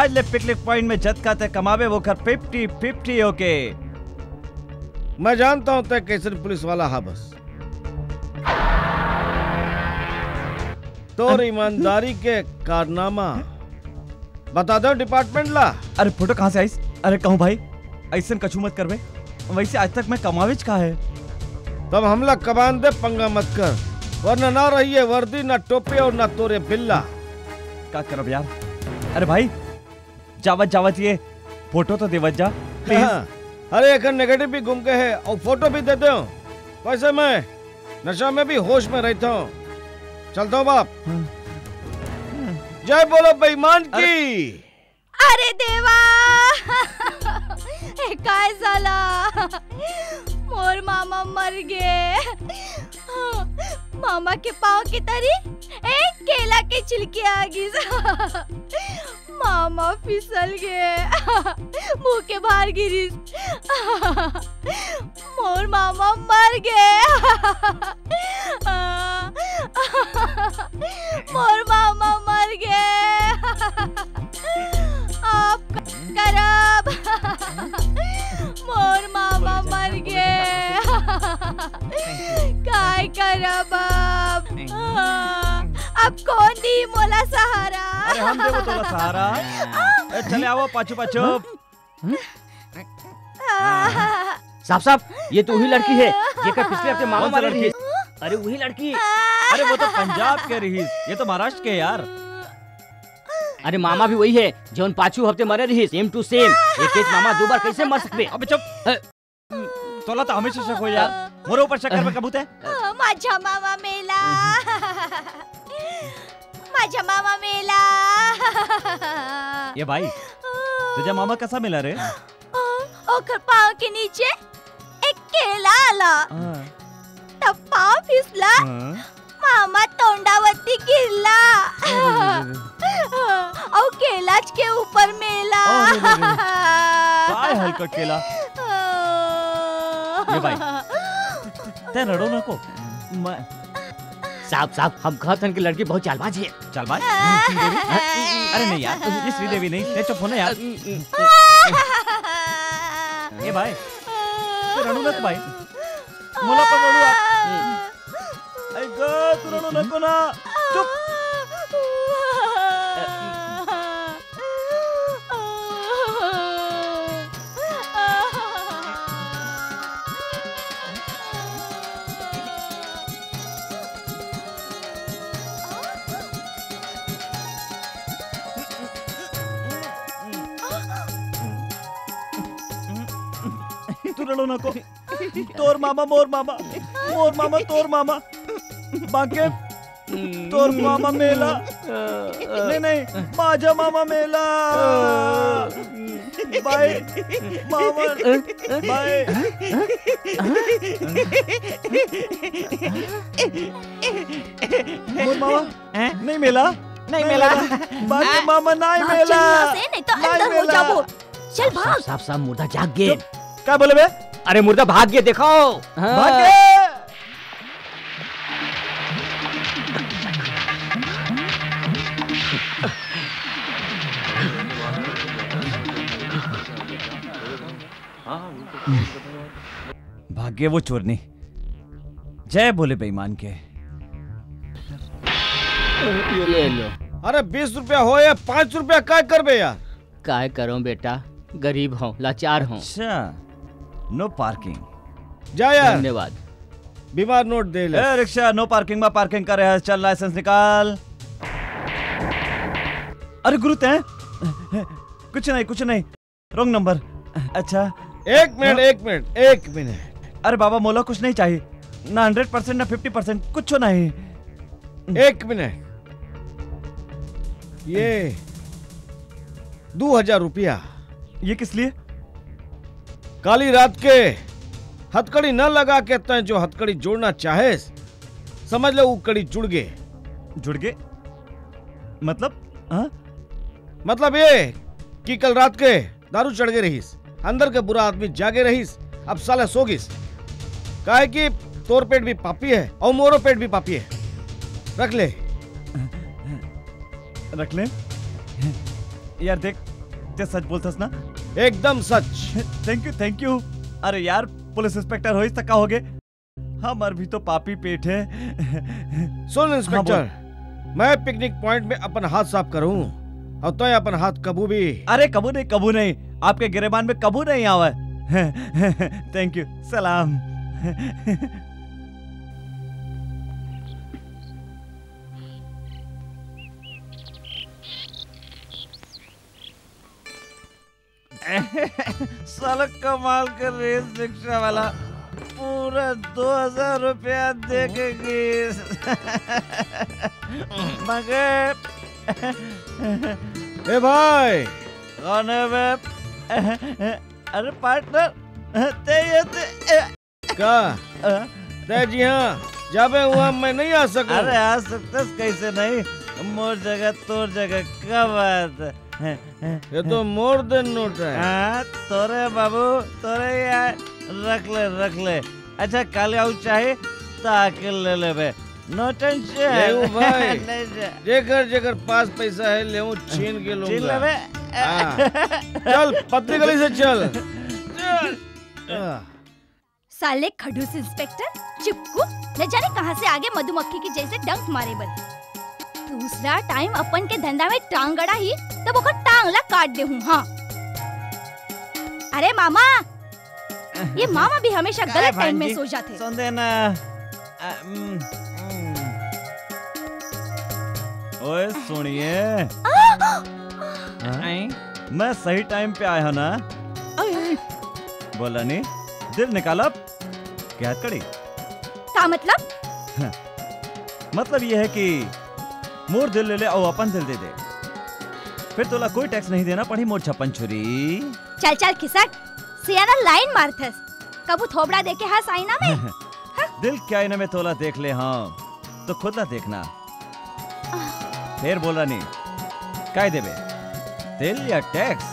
आज ले पिकनिक पॉइंट में जत का ते कमावे वो कर 50-50। ओके मैं जानता हूँ ते कैसे पुलिस वाला हा, बस तोर ईमानदारी के कारनामा बता दो डिपार्टमेंट ला। अरे फोटो कहाँ से आई? अरे कहूँ भाई ऐसा कछु मत करबे, वैसे आज तक मैं कमाविच का है। तब हमला कबान दे पंगा मत कर, वरना ना रही है वर्दी ना टोपे और ना तोरे बिल्ला। क्या करब यार। अरे भाई जावत जावत ये फोटो तो देवत जा। हाँ। अरे एक नेगेटिव भी घूम के है और फोटो भी देते हो। वैसे मैं नशा में भी होश में रहता हूँ। चलता हूँ बाप। जय बोलो बेईमान की। अरे देवा काय साला मोर मामा मर गए। मामा के पाँव की तरी एक केला के छिलके आ गई। मामा फिसल गए, मुंह के बाहर गिरी। मोर मामा मर गए। मोर मामा मर गए। आप करब। मोर मामा मर गए। काय करब अब कौन दी मोला सहारा। अरे हम देवो तोला सहारा। चले आओ पाछू पाछू। साहब साहब ये तो वही लड़की है जेकर पिछले हफ्ते मामा मर गई। अरे वही लड़की। अरे वो तो पंजाब के रही, ये तो महाराष्ट्र के यार। अरे मामा भी वही है जो उन पाछू हफ्ते मरे रही, सेम टू सेम। एक एक मामा दो बार कैसे मर सकते। अबे चुप, तोला तो हमेशा शक हो यार, मोरे ऊपर शक करबे कबूत है। माझा मामा मेला, माझा मामा मेला। ये भाई तुझे मामा कसा मिला रे? ओकर पाँव के नीचे एक केला आला, तब पाँव फिसला, मामा तोंडावती गिरला और केला के ऊपर मेला। काय हल्का केला। ये भाई ते रड़ो ना को। साहब साहब हम कहते कि लड़की बहुत चालबाज है। चालबाज? अरे नहीं यार ये श्रीदेवी नहीं, चुप हो ना यार। ये भाई तू रणु ना भाई, मोला पर रणु आ। अरे गा तू रणु ना को ना, चुप। को तोर मामा मोर मामा, मोर मामा तोर मामा, बाके तोर मामा मेला। नहीं नहीं माझा मामा मेला। बाय मामा बाय। मोर मामा नहीं मेला, नहीं मेला। बाकी मामा नहीं मेला। नहीं तो अंदर हो जाओ, चल भाग। साफ साफ मुर्दा जाग गए। क्या बोले बे? अरे मुर्दा भाग गया, देखो भाग गया। भाग्य वो चोरनी। जय बोले बेईमान के। ये ले लो। अरे 20 रुपया हो या 5 रुपया काय कर बे यार? काय करो बेटा, गरीब हूँ, लाचार हूँ। अच्छा नो पार्किंग। जा यार। धन्यवाद। बीमार नोट दे ले। ए रिक्शा नो पार्किंग में पार्किंग कर रहा है। चल लाइसेंस निकाल। अरे गुरु ते कुछ नहीं कुछ नहीं, रॉन्ग नंबर। अच्छा एक मिनट। अरे बाबा मोला कुछ नहीं चाहिए, ना 100% ना 50%, कुछ नहीं। एक मिनट, ये 2000 रुपया। ये किस लिए? काली रात के हथकड़ी न लगा के तय जो हथकड़ी जोड़ना चाहे, समझ लो कड़ी जुड़ गए। जुड़ गए मतलब? हाँ मतलब ये कि कल रात के दारू चढ़ गए रहीस, अंदर के बुरा आदमी जागे रहीस, अब साला सो गिस। काहे कि तोर पेट भी पापी है और मोरो पेट भी पापी है। रख ले रख ले यार। देख ते सच बोलता ना, एकदम सच। Thank you thank you. अरे यार पुलिस इंस्पेक्टर हो तक हो गए, हमार भी तो पापी पेट है। सुन इंस्पेक्टर, मैं पिकनिक पॉइंट में अपन हाथ साफ करूँ अब तो अपन हाथ कबू भी। अरे कबू नहीं, आपके गिरेबान में कबू नहीं आवा। थैंक यू, सलाम। साला कमाल कर रहे रिक्शा वाला, पूरा 2000 रुपया देगी। मगर ए भाई कौन है वे? अरे पार्टनर का ते जी हाँ, जाबे हुआ मैं नहीं आ सकूं। अरे आ सकता कैसे नहीं, मोर जगह तोर जगह क्या बात है। ये तो मोर देन नोट है। हाँ तोरे बाबू तोरे यार, रख ले। अच्छा काले आउ चाहे ताके ले ले बे, नो टेंशन। ले भाई जेकर पास पैसा है ले हूँ, छीन के लूंगा। चल पतली गली से चल। साले खडूस इंस्पेक्टर चिपकू न जाने कहाँ से आगे मधुमक्खी की जैसे डंक मारे बल। दूसरा टाइम अपन के धंधा में टांग गड़ा ही तब ओकर टांगला काट दे हूँ। हाँ अरे मामा, ये मामा भी हमेशा गलत टाइम में सो जाते। सुन देना ओए, सुनिए मैं सही टाइम पे आया हूँ ना। बोला नहीं, दिल निकाला क्या कड़ी का मतलब? मतलब ये है कि मोर दिल ले ले और अपन दिल दे दे, फिर तोला कोई टैक्स नहीं देना पड़ी। मोर छप्पन छुरी चल खिसक सियाना लाइन मारथस, कबू थोबड़ा देके हंस आईना में। हा? दिल क्या आईना में तोला देख ले। हाँ तो खुद ना देखना, फिर बोला नहीं काय देबे दिल या टैक्स।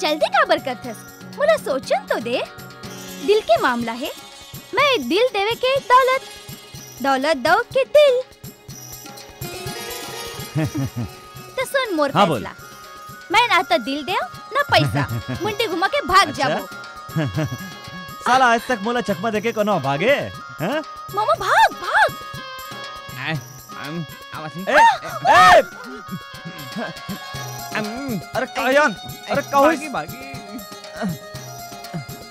जल्दी काबर करथस, मोला सोचन तो दे। दिल के मामला है, मैं दिल देवे के दौलत, दौलत दो के दिल। तो सुन मोर हाँ फैसला, मैं ना तो दिल दे ना पैसा, मुंडी घुमा के भाग। अच्छा? जाबो साला आज तक मोला चकमा देके कोनो भागे। हाँ? मामा भाग। अरे कायन, अरे कहाँ की भागी,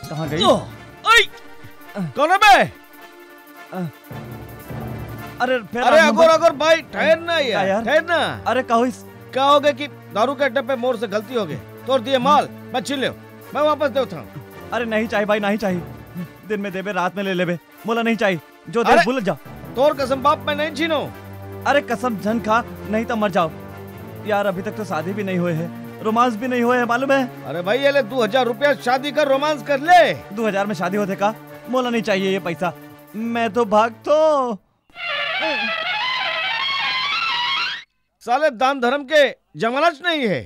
कहाँ गई? कौन है बे? अरे अगर भाई ठहरना यार, ठहरना। अरे कहोगे कि दारू के अड्डे पे मोर से गलती हो गई, तोड़ दिए माल, मैं छीन ले, मैं वापस देता हूँ। अरे नहीं चाहिए भाई, नहीं चाहिए। दिन में देबे रात में ले लेबे, मोला नहीं चाहिए। जो दे भूल जा, तोर कसम बाप मैं नहीं छीनो। अरे कसम जन खा नहीं तो मर जाओ यार। अभी तक तो शादी भी नहीं हुए है, रोमांस भी नहीं हुए है, मालूम है? अरे भाई ये ले 2000 रुपया, शादी कर रोमांस कर ले। 2000 में शादी होते का? मोला नहीं चाहिए ये पैसा, मैं तो भागतो। साले दान धर्म के जमानत नहीं है।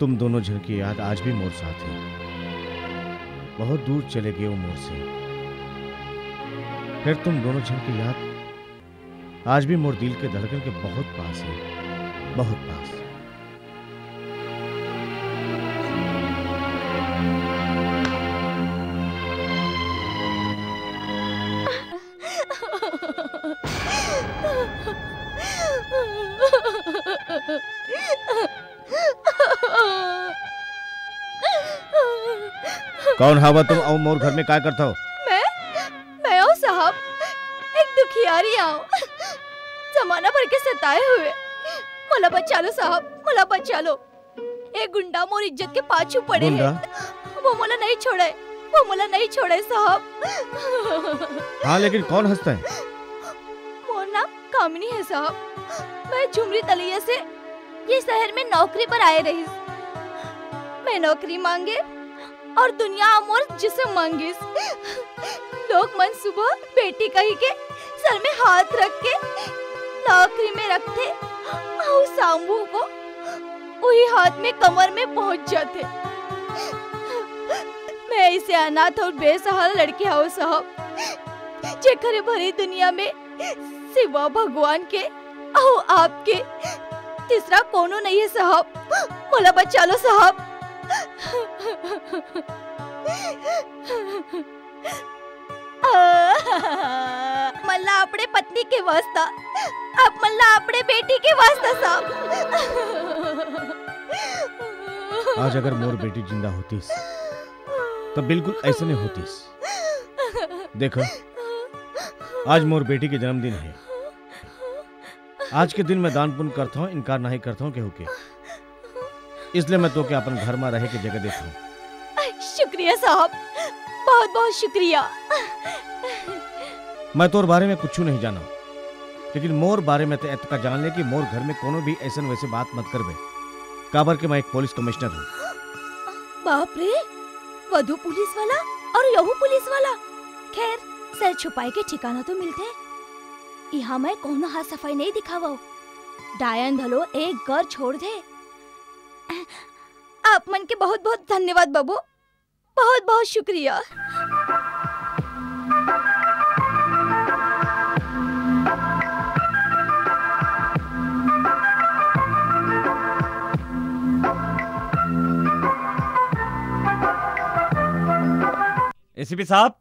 तुम दोनों जन की याद आज भी मोर साथ है। बहुत दूर चले गए हो मोर से, फिर तुम दोनों जन की याद आज भी मोर दिल के धड़कन के बहुत पास है, बहुत पास। कौन हावा तुम आओ मोर घर में काय करता हो? मैं आओ साहब, एक दुखियारी आओ, जमाना भर के सताए हुए। मला बचा लो साहब, मला बचा लो। एक गुंडा मोर इज्जत के पाछू पड़े है, वो मला नहीं छोड़े साहब। हाँ लेकिन कौन हंसता है? मोर नाम कामिनी है साहब, मैं झुमरी तलिया से ये शहर में नौकरी पर आए रही। मैं नौकरी मांगे और दुनिया अमोर जिसम मांगिस। लोग मन सुबह बेटी कही के सर में हाथ रख के नौकरी में रखते, और सांबू को वही हाथ में कमर में पहुंच जाते। मैं इसे अनाथ और बेसहारा लड़की हूँ साहब, जेखरे भरी दुनिया में सिवा भगवान के और आपके तीसरा कोनो नहीं है साहब, मोला बचा लो साहब। मल्ला अपने पत्नी के वास्ता, अब मल्ला अपने बेटी के वास्ता साहब। आज अगर मोर बेटी जिंदा होतीस तब बिल्कुल ऐसे नहीं होतीस। देखो आज मोर बेटी के जन्मदिन है, आज के दिन मैं दान पुण्य करता हूँ, इनकार नहीं करता हूँ केहू के, इसलिए मैं तो के अपन घर में रह के जगह देता हूँ। शुक्रिया साहब, बहुत बहुत शुक्रिया। मैं तोर बारे में कुछ नहीं जाना, लेकिन मोर बारे में तो इतना जान ले कि मोर घर में कोनो भी ऐसा वैसे बात मत करबे, काबर के मैं एक पुलिस कमिश्नर हूँ। बाप रे, वधू पुलिस वाला और यहू पुलिस वाला। खैर सर छुपाई के ठिकाना तो मिलते, यहाँ मैं कोनो हाथ सफाई नहीं दिखावा, डायन भलो एक घर छोड़ दे। आप मन के बहुत बहुत धन्यवाद बाबू, बहुत बहुत शुक्रिया। एसीपी साहब।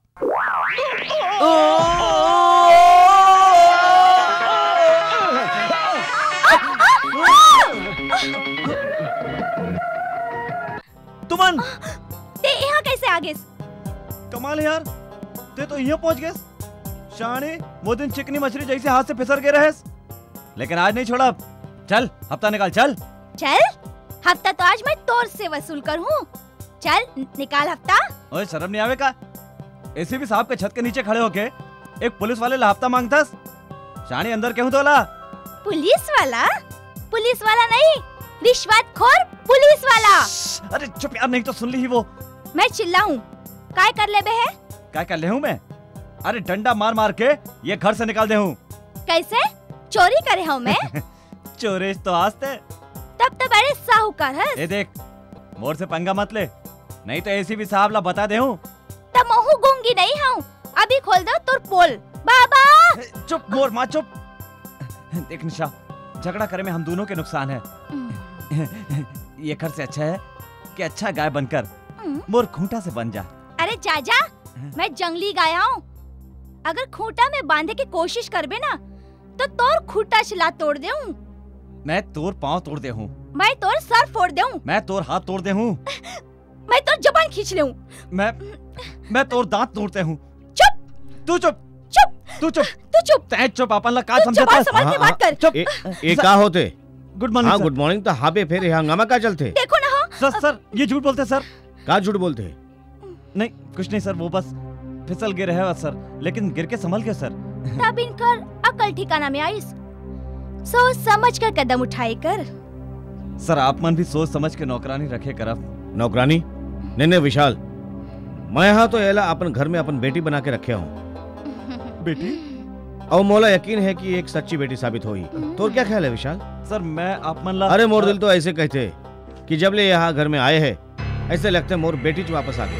तुमन ते यहाँ कैसे आ गए? कमाल यार, ते तो यहाँ पहुँच गए। शाने वो दिन चिकनी मछली जैसे हाथ से फिसल के रहे, लेकिन आज नहीं छोड़ा। चल हफ्ता निकाल, चल चल हफ्ता तो आज मैं तोर से वसूल करूँ। चल निकाल हफ्ता। ओए शर्म नहीं आवे का? एसीपी साहब के छत के नीचे खड़े होके एक पुलिस वाले ला हफ्ता मांगता। शाने अंदर क्यों तोला? पुलिस वाला, पुलिस वाला नहीं, रिश्वतखोर पुलिस वाला। अरे चुप यार, नहीं तो सुन ली ही वो। मैं चिल्लाऊं काय कर ले बे है? काय कर ले हूं मैं? अरे डंडा मार मार के ये घर से निकाल दे हूं। कैसे? चोरी करे हूं मैं? चोरी तो आस्ते। तब तो बड़े साहूकार है। ये देख मोर से पंगा मत ले, नहीं तो एसीपी साहब ला बता दे हूं। तब मोहू गूंगी नहीं हूं, अभी खोल दो तोर पोल। बाबा चुप मोर मां चुप। देख निशा, झगड़ा करे में हम दोनों के नुकसान है। ये घर से अच्छा है कि अच्छा गाय बनकर मोर खूंटा से बन जा। अरे चाचा मैं जंगली गाय हूँ, अगर खूंटा में बांधे की कोशिश करबे ना तो तोर खूंटा छिला तोड़ दे हूं। मैं तोर पाँव तोड़ दे हूँ। मैं तोर सर फोड़ दे हूँ। मैं तोर हाथ तोड़ दे हूँ। मैं तोर जुबान खींच ले हूँ। मैं तोर दांत तोड़ते हूँ। चुप तू, चुप चुप तू, चुप तू, चुप चुप। अपन लोग का समझाता चुप। ये का होते? Good morning. हाँ गुड मॉर्निंग। तो हाबे फेरे हंगामा का चलते? देखो ना हाँ। सर ये झूठ बोलते सर। का झूठ बोलते? नहीं कुछ नहीं सर, वो बस फिसल गिर है सर, लेकिन गिर के संभल के सर। तब इनकर अकल ठिकाना में आईस, सोच समझ कर कदम उठाए कर। सर आप मन भी सोच समझ के नौकरानी रखे कर। नौकरानी नहीं विशाल, मैं यहाँ तो एला अपन घर में अपन बेटी बना के रखे हूँ। बेटी? और मोला यकीन है कि एक सच्ची बेटी साबित होगी। तो क्या ख्याल है विशाल? सर मैं आप मन ला। अरे मोर दिल तो ऐसे कहते कि जब ले यहाँ घर में आए हैं ऐसे लगता है मोर बेटी वापस आ गई।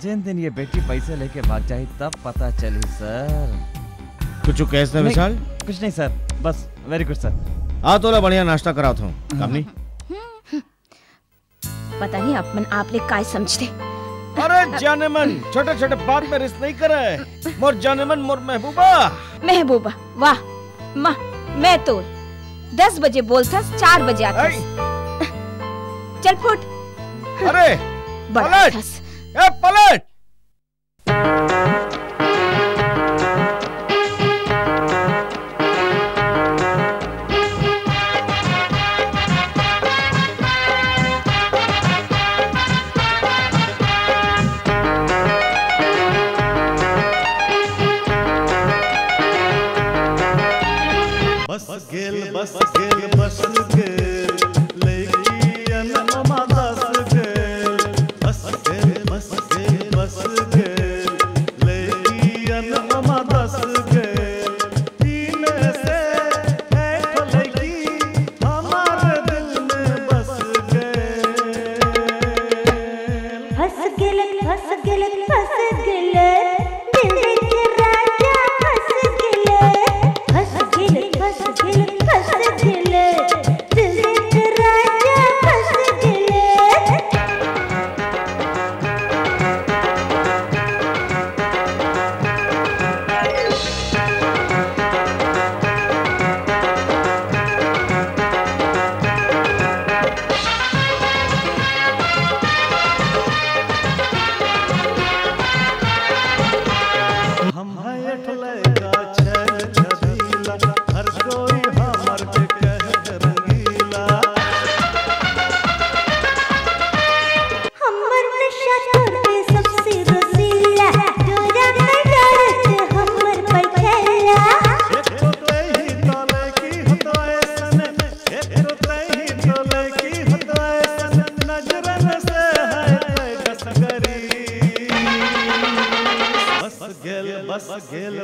जिन दिन ये बेटी पैसे लेके भाग जाए तब पता चली सर। कुछ कैसा विशाल? कुछ नहीं सर, बस वेरी गुड सर। आ तोला बढ़िया नाश्ता कराता हूँ। पता नहीं आप मन आप ले का समझते। अरे जानेमन छोटे छोटे बात में रिश्त नहीं करे। मोर जानेमन मोर महबूबा। महबूबा वाह माँ, मैं तो 10 बजे बोलता 4 बजे आता। चल फुट। अरे पलट ए पलट। बस गेल बस गेल लेकिन ममा दस गेल। बस गेल बस गेल बस बस गेल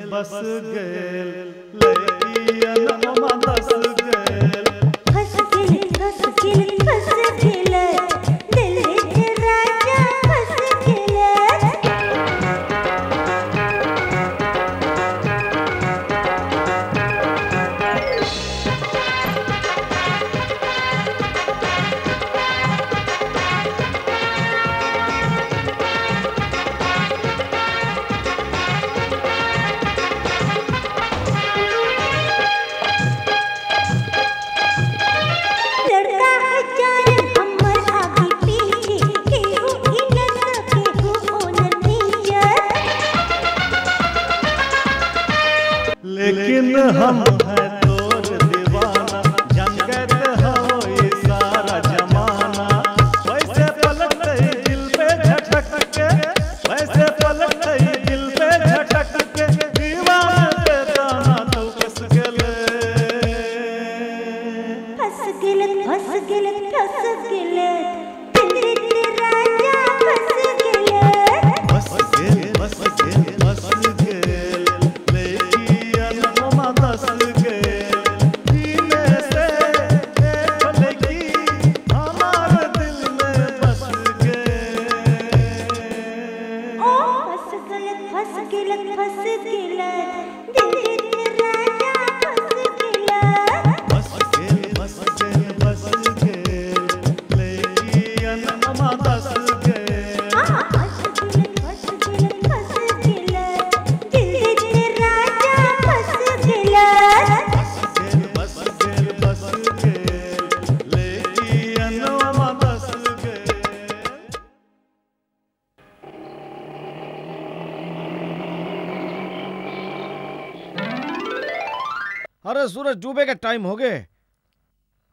डूबे का टाइम हो गए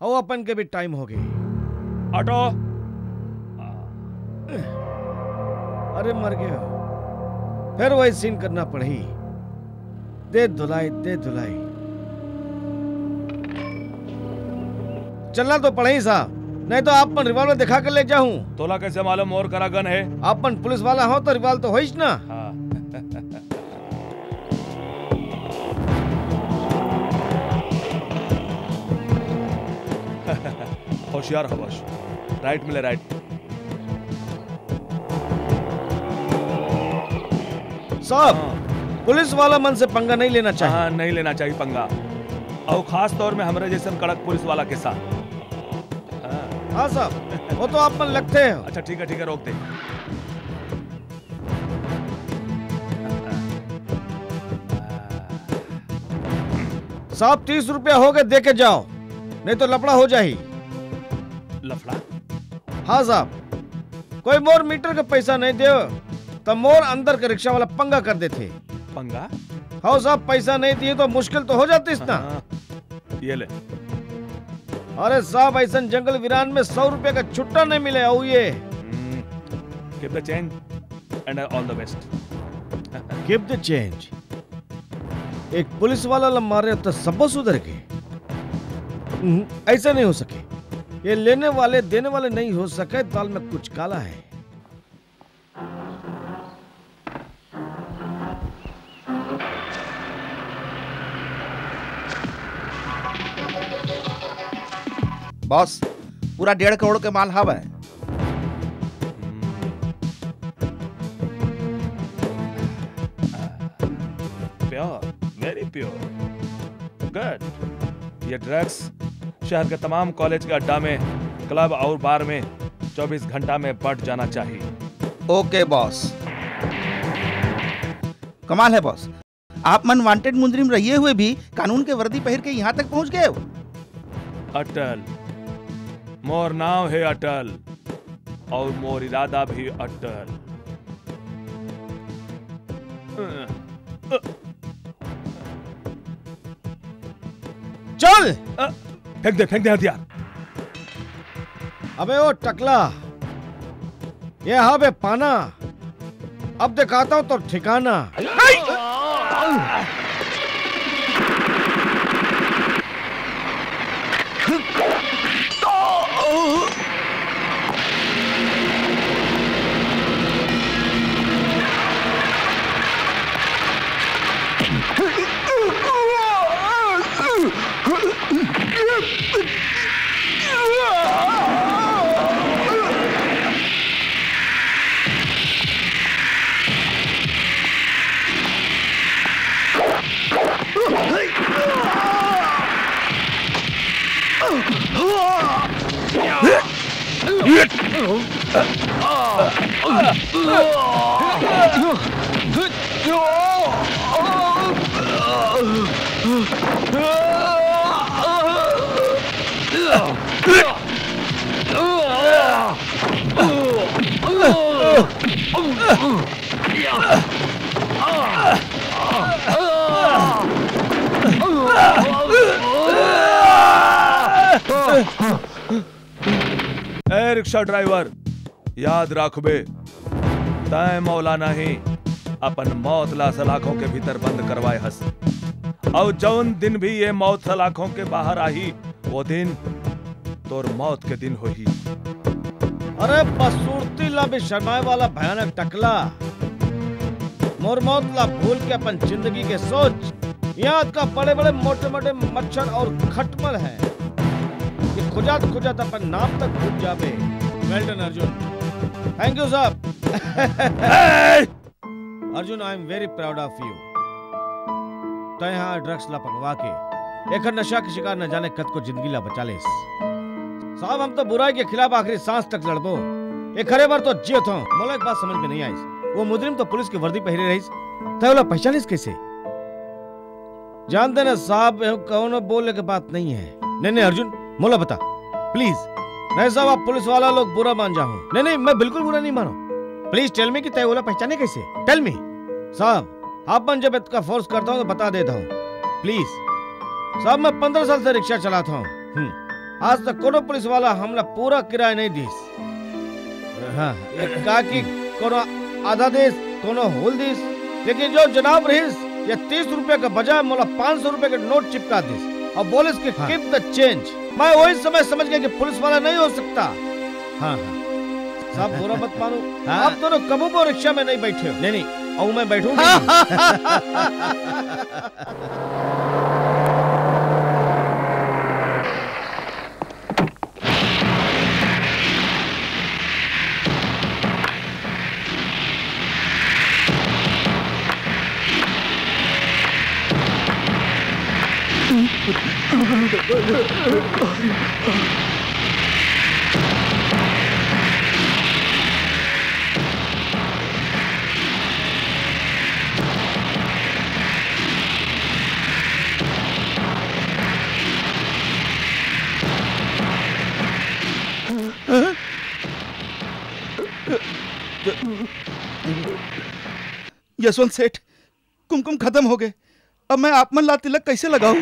और अपन के भी टाइम हो गए। ऑटो, अरे मर गया, फिर वही सीन करना पड़ी। दे धुलाई दे धुलाई, चलना तो पड़े ही साहब, नहीं तो आप अपन रिवाल्वर दिखा कर ले जाऊं। तोला कैसे मालूम और करागन है? अपन पुलिस वाला हो तो रिवाल्वर तो हो ही ना। हाँ। होशियार हवाश, राइट मिले राइट। साहब, पुलिस वाला मन से पंगा नहीं लेना चाहिए। हाँ, नहीं लेना चाहिए पंगा, और खास तौर में हमारे जैसे कड़क पुलिस वाला के साथ। हाँ साहब, वो तो आप मन लगते हैं। अच्छा ठीक है रोकते हैं। साहब 30 रुपया हो गए, दे के जाओ, नहीं तो लफड़ा हो जाए। लफड़ा? हाँ साहब, कोई मोर मीटर का पैसा नहीं दे तो मोर अंदर का रिक्शा वाला पंगा कर देते। पंगा? हाँ साहब, पैसा नहीं दिए तो मुश्किल तो हो जाती ना। ये ले। अरे साहब, ऐसा जंगल वीरान में 100 रुपये का छुट्टा नहीं मिले। आओ ये। Give the change and all the best. Give the change. एक पुलिस वाला लम्हा रहे तो सब सुधर गए। ऐसा नहीं हो सके, ये लेने वाले देने वाले नहीं हो सके। दाल में कुछ काला है। बॉस, पूरा 1.5 करोड़ के माल हवा है। Pure, very pure, good. ये ड्रग्स शहर के तमाम कॉलेज के अड्डा में, क्लब और बार में 24 घंटा में बंट जाना चाहिए। Okay boss. कमाल है बॉस, आप मन वांटेड मुजरिम रहिए हुए भी कानून के वर्दी पहन के यहाँ तक पहुँच गए हो। अटल, मोर नाम है अटल और मोर इरादा भी अटल। चल फेंक दे हथियार। अबे ओ टकला, ये हबे पाना, अब दिखाता हूं तो ठिकाना। ए रिक्शा ड्राइवर, याद राख बे, तय मौला नहीं अपन मौत ला सलाखों के भीतर बंद करवाए हस। और जौन दिन भी ये मौत सलाखों के बाहर आई वो दिन तोर मौत के दिन हो ही। अरे बसूरती ला भी शर्माए वाला भयानक टकला, मोर मौत ला भूल के अपन जिंदगी के सोच। यहाँ का बड़े बड़े मोटे मोटे मच्छर और खटमल है, ये खुजात खुजात अपन नाम तक भूल जावे। Well done Arjun, thank you साहब। Arjun, I am very proud of you. तय यहाँ ड्रग्स ला पकवा के एक नशा के शिकार न जाने कद को जिंदगी ला बचा लेस। साहब, हम तो बुराई के खिलाफ आखिरी सांस तक लड़बो। एक हरे बार तो जियो थो। मोला एक बात समझ में नहीं आई, वो मुजरिम तो पुलिस की वर्दी पहरे रहीस, तय ओला पहचानिस कैसे? जानते ना साहब, कौनो बोले के बात नहीं है। नहीं अर्जुन, मोला बता प्लीज। नहीं साहब, आप पुलिस वाला लोग बुरा मान जाओ। नहीं, मैं बिल्कुल बुरा नहीं मानो। प्लीज टेल मी कि तय ओला पहचाने कैसे? टेल मी साहब, आपन जब इतना फोर्स करता हूँ तो बता देता हूँ प्लीज। साहब, मैं 15 साल से रिक्शा चलाता हूँ, आज तक कोनो पुलिस वाला हमला पूरा किराया नहीं दीस। हाँ, एक काकी कोनो आधा देश, कोनो होल दीस, लेकिन जो जनाब रहीस ये 30 रुपए का बजाय मोला 500 रुपए का नोट चिपका दीस और बोलिस कि कीप द चेंज। मैं वही समय समझ गया कि पुलिस वाला नहीं हो सकता। हाँ हाँ साहब, बुरा मत मानो, आप दोनों कबूब और रिक्शा में नहीं बैठे हो। नहीं, और मैं बैठूंगा। जसवंत सेठ, कुमकुम खत्म हो गए, अब मैं आपमन ला तिलक कैसे लगाऊं?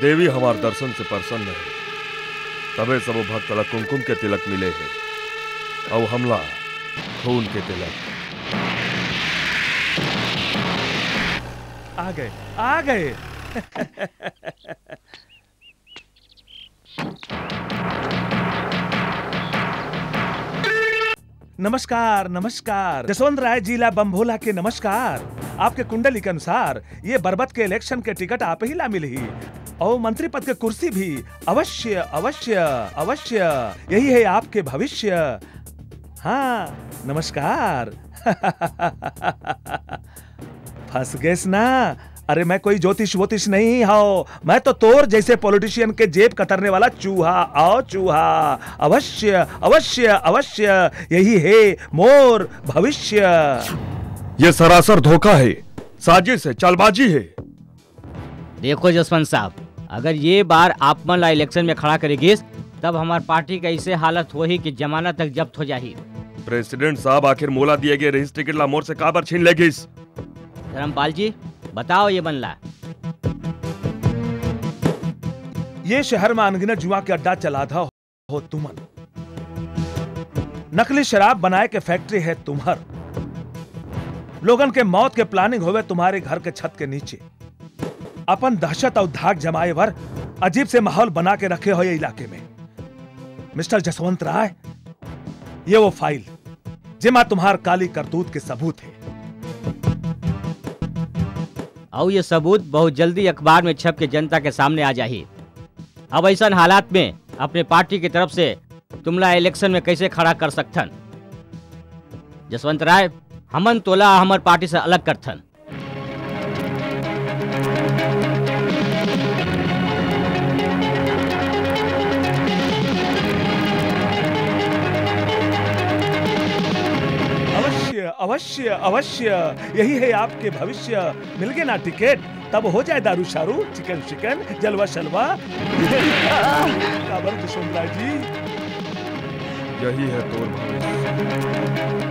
देवी हमार दर्शन से प्रसन्न है, तबे सब भक्त ला कुमकुम के तिलक मिले हैं और हमला खून के तिलक। आ गए, आ गए। नमस्कार नमस्कार जसवंत राय जिला बम्भोला के नमस्कार। आपके कुंडली के अनुसार ये बरबत के इलेक्शन के टिकट आप ही ला मिली और मंत्री पद के कुर्सी भी अवश्य अवश्य अवश्य, यही है आपके भविष्य। हाँ नमस्कार। फंस गैस ना? अरे मैं कोई ज्योतिष वोतिष नहीं हूँ, मैं तो तोर जैसे पॉलिटिशियन के जेब कतरने वाला चूहा। आओ चूहा, अवश्य अवश्य अवश्य, यही है मोर भविष्य। ये सरासर धोखा है, साजिश है, चालबाजी है। देखो जसवंत साहब, अगर ये बार आप मन ला इलेक्शन में खड़ा करेगी तब हमारी पार्टी का ऐसे हालत हो ही कि जमानत तक जब्त हो जाही। प्रेसिडेंट साहब, आखिर मोला दिए गए रईस टिकट ला मोर से काबर छीन लेगी? धर्मपाल जी बताओ, ये बनला ये शहर में अनगिनत जुआ के अड्डा चला था हो तुमन, नकली शराब बनाए के फैक्ट्री है तुम्हार, लोगन के मौत के प्लानिंग होवे तुम्हारे घर के छत के नीचे। अपन दहशत और धाक जमाए वर अजीब से माहौल बना के रखे हो ये इलाके में। मिस्टर जसवंत राय, ये वो फाइल जिमा तुम्हार काली करतूत के सबूत है और ये सबूत बहुत जल्दी अखबार में छप के जनता के सामने आ जाही। अब ऐसा हालात में अपने पार्टी की तरफ से तुमला इलेक्शन में कैसे खड़ा कर सकथन? जसवंत राय हमन तोला हमर पार्टी से अलग करथन। अवश्य अवश्य अवश्य, यही है आपके भविष्य। मिल गए ना टिकट, तब हो जाए दारू शारू, चिकन चिकन, जलवा शलवा। काबर जसवंत राय जी, यही है तोर भविष्य।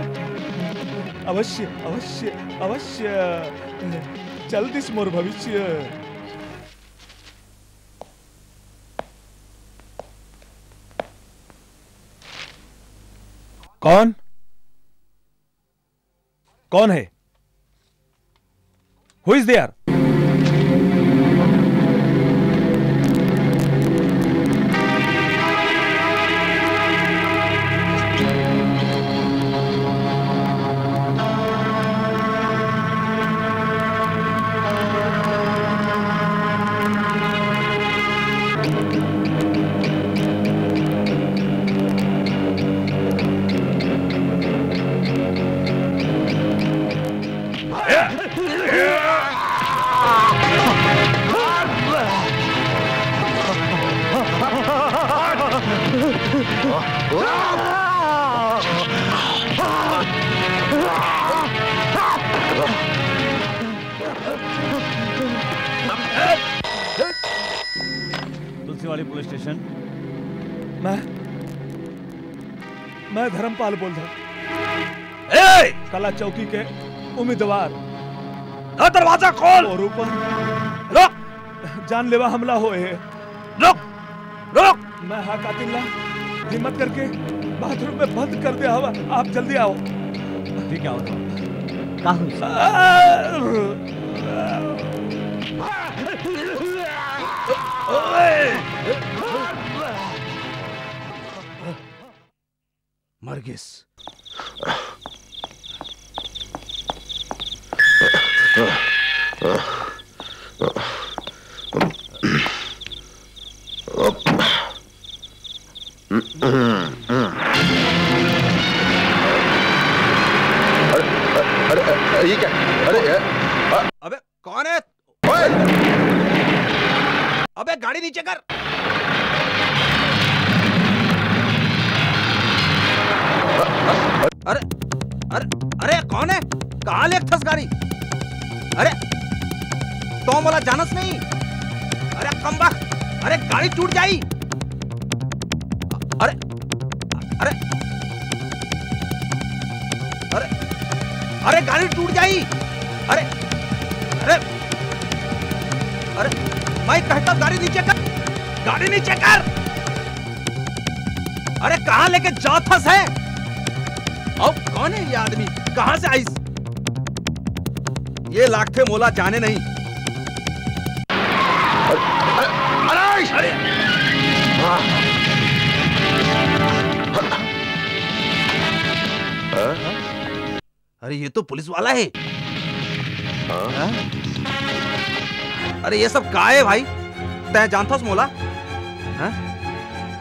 अवश्य अवश्य अवश्य, चल दिस मोर भविष्य। कौन कौन है? Who is there? Police station, मैं धर्मपाल बोल रहा हूं। कला चौकी के उम्मीदवार। दरवाजा खोल। और ऊपर जानलेवा हमला हो है। रोक, रोक। मैं हा कातिल्ला, हिम्मत करके बाथरूम में बंद कर दिया हवा। आप जल्दी आओ। ठीक है, आओ। मर्गिस, ये क्या? अरे अबे कौन है? अबे गाड़ी नीचे कर। अरे अरे अरे, कौन है? कहाँ ले थस गाड़ी? अरे तो बोला जानस नहीं। अरे कमबख्त, अरे गाड़ी टूट जाई। अरे अरे अरे अरे गाड़ी टूट जाई। अरे अरे अरे मैं कहता गाड़ी नीचे कर, गाड़ी नीचे कर। अरे कहाँ लेके जा थस है? अब कौन है ये आदमी? कहां से आई? ये लागते मोला जाने नहीं। अरे अरे अरे, ये तो पुलिस वाला है। अरे ये सब का है भाई? तैं जानता मोला?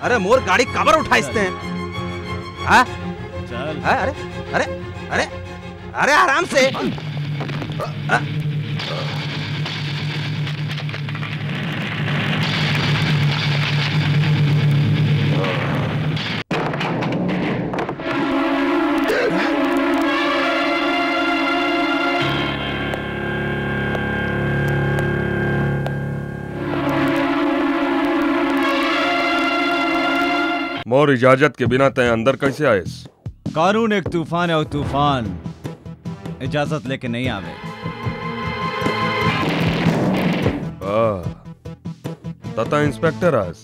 अरे मोर गाड़ी काबर उठा इसते हैं? अरे अरे अरे अरे आराम से। मोर इजाजत के बिना तय अंदर कैसे आयस? कानून एक तूफान है और तूफान इजाजत लेके नहीं आवे। तता इंस्पेक्टर आज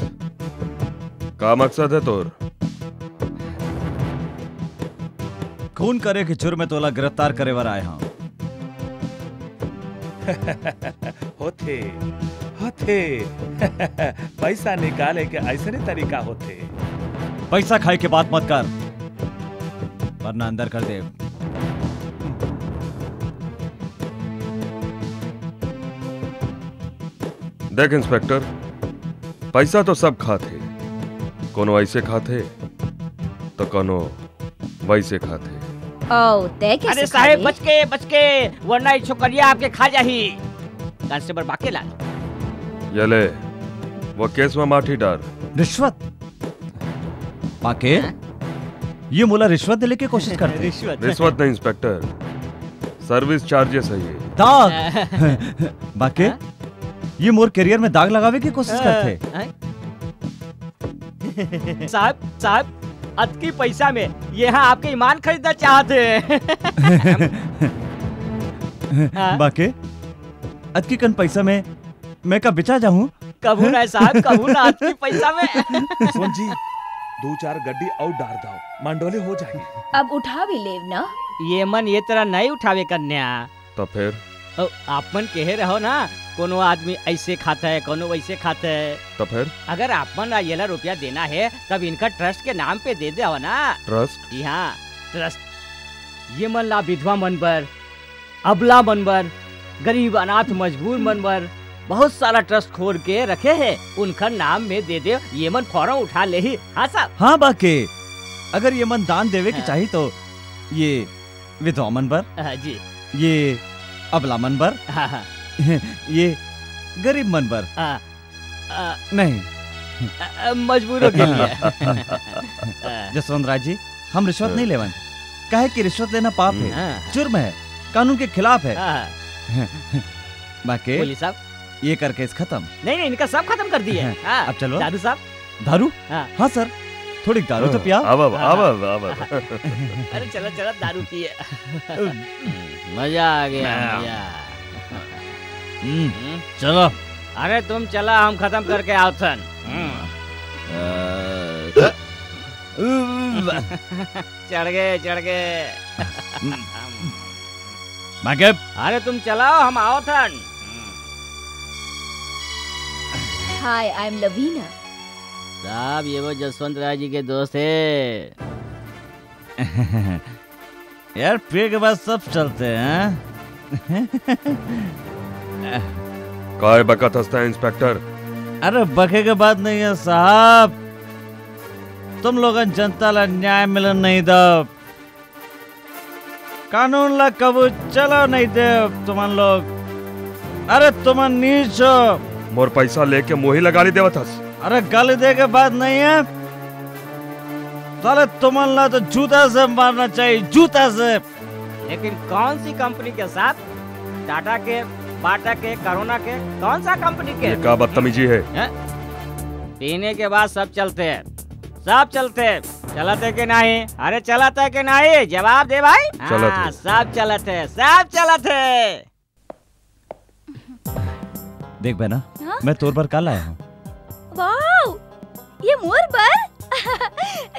का मकसद है तोर? खून करे के चुर में तोला गिरफ्तार करे वर आए हम। होते होते पैसा निकाले के ऐसे नहीं तरीका होते। पैसा खाए के बात मत कर, वरना अंदर कर दे। देख इंस्पेक्टर, पैसा तो सब खाते। कोनो ऐसे खाते तो कोनो वैसे खाते। अरे साहेब बच के वरना छोकरिया आपके खा जाही। कांस्टेबल बाके लाल जले वो केस में माठी डाल रिश्वत बाके ये मुला रिश्वत देने की कोशिश करते। रिश्वत नहीं इंस्पेक्टर, सर्विस चार्जेस है ये दाग। बाके ये मोर करियर में दाग लगावे की कोशिश करते। साहब अतकी पैसा में यहाँ आपके ईमान खरीदना चाहते। बाके अतकी कन पैसा में मैं कब बिचा जाऊँ? कबू ना साहब, कबू ना अतकी पैसा में। सोन जी दो चार गड्डी और डाल दो, मांडोले हो जाएंगे। अब उठा भी लेना। ये मन ये तरह नहीं उठावे कन्या। तो फिर ओ, आप मन कहे रहो ना कोनो आदमी ऐसे खाता है कोनो वैसे खाता है। तो फिर अगर आप मन ये रुपया देना है तब इनका ट्रस्ट के नाम पे दे दो ना। ट्रस्ट? यहाँ ट्रस्ट ये मन ला विधवा मनबर, अबला मनबर, गरीब अनाथ मजबूर मनबर बहुत सारा ट्रस्ट खोल के रखे हैं, उनका नाम में दे दे। ये मन फौरन उठा ले ही। हाँ साहब। हाँ बाके अगर ये मन दान देवे की चाहिए तो ये विधवा मनबर जी, ये अबला मनबर, हाँ। ये गरीब मनबर, हाँ। नहीं मजबूरों के लिए। जसवंत राय जी हम रिश्वत नहीं लेवन, कहे कि रिश्वत लेना पाप है, जुर्म है, कानून के खिलाफ है। बाके पुलिस साहब ये करके इस खत्म। नहीं नहीं इनका सब खत्म कर दिया। हाँ। अब चलो दारू साहब। दारू? हाँ, हाँ सर थोड़ी दारू तो पिया। अरे चलो चलो दारू पिए। मजा आ गया मजा। चलो अरे तुम चला हम खत्म करके आवसन। चढ़ गए। अरे तुम चलाओ हम आवसन। हाय आई एम लवीना साहब, ये वो जसवंत राय जी के दोस्त है। यार पिए के बाद सब चलते हैं। काय बका हंसता है इंस्पेक्टर? अरे बके के बाद नहीं है साहब, तुम लोगन जनता ला न्याय मिलन नहीं दो, कानून ला कबू चलो नहीं दे तुमन लोग। अरे तुमन नीच हो, मोर पैसा लेके मोही लगा ली देवत हस। अरे गाली दे के बात नहीं है साले, तुमन ला तो जूता से मारना चाहिए, जूता से। लेकिन कौन सी कंपनी के साथ? टाटा के, बाटा के, करोना के, कौन सा कंपनी के? ये क्या बदतमीजी है? पीने के बाद सब चलते हैं, सब चलते हैं। चलते के नहीं? अरे चलते के नहीं जवाब दे भाई। हाँ सब चलते, सब चलते। देख बहना मैं तोर पर कल आया हूँ। वाओ ये मोर बर।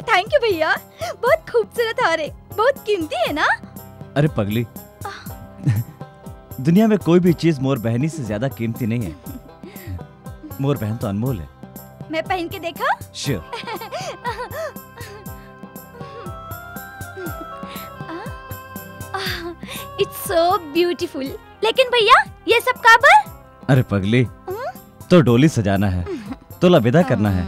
थैंक यू भैया, बहुत खूबसूरत हारे, बहुत कीमती है ना। अरे पगली दुनिया में कोई भी चीज मोर बहनी से ज्यादा कीमती नहीं है, मोर बहन तो अनमोल है। मैं पहन के देखा? श्योर। It's so beautiful. लेकिन भैया ये सब काबर? अरे पगली तो डोली सजाना है तो लविदा करना है,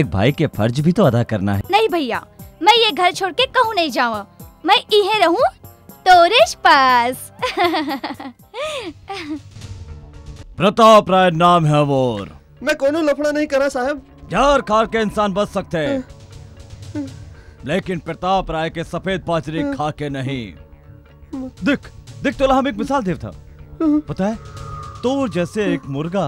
एक भाई के फर्ज भी तो अदा करना है। नहीं भैया मैं ये घर छोड़ के कहूँ नहीं जावा, मैं इहे रहूँ तोरेश पास। प्रताप राय नाम है वोर। मैं कोनो लफड़ा नहीं करा साहब। जहर खार के इंसान बच सकते हैं लेकिन प्रताप राय के सफेद पाचरी खा के नहीं। दिख दिख तोला हम एक मिसाल देवता पता है, तो जैसे एक मुर्गा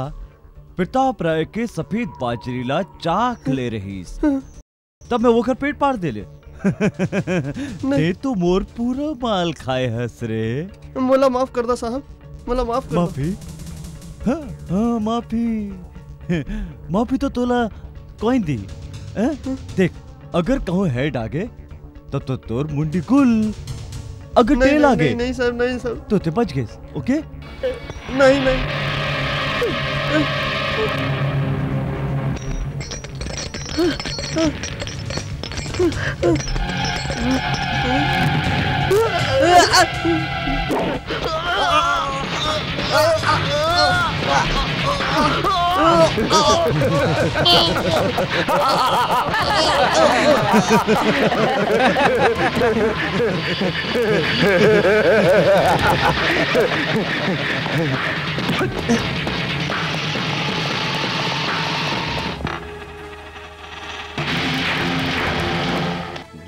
प्रताप राय के सफेद बाजरीला चाक ले रही, तब मैं वो कर पेट पार दे ले। ते तो मोर पूरा माल खाए हस रे। मोला माफ कर दा साहब, मोला माफ कर। माफी? हाँ हाँ माफी। माफी तो तोला कोई दी। देख अगर कहूँ हेड आगे तब तो तोर मुंडी गुल, अगर नहीं, नहीं, नहीं, नहीं सर, नहीं सर। तो ते बच गए। ओके नहीं नहीं।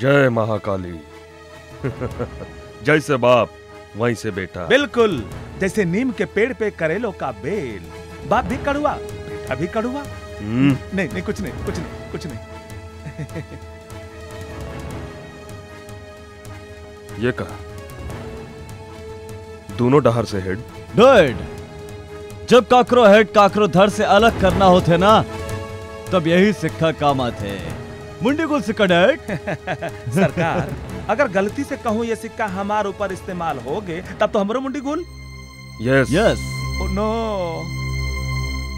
जय महाकाली। जैसे बाप वैसे बेटा। बिल्कुल जैसे नीम के पेड़ पे करेलो का बेल, बाप भी कड़वा बेटा भी कड़वा। नहीं नहीं कुछ नहीं कुछ नहीं कुछ नहीं। ये कहा दोनों डहर से हेड हेड। जब काकरो हेड काकरो धर से अलग करना होते ना तब यही सिक्का काम आते। मुंडी गुल सिक्का हेड। सरकार अगर गलती से कहूँ ये सिक्का हमारे ऊपर इस्तेमाल हो गए तब तो हमरो मुंडी गुल। यस यस नो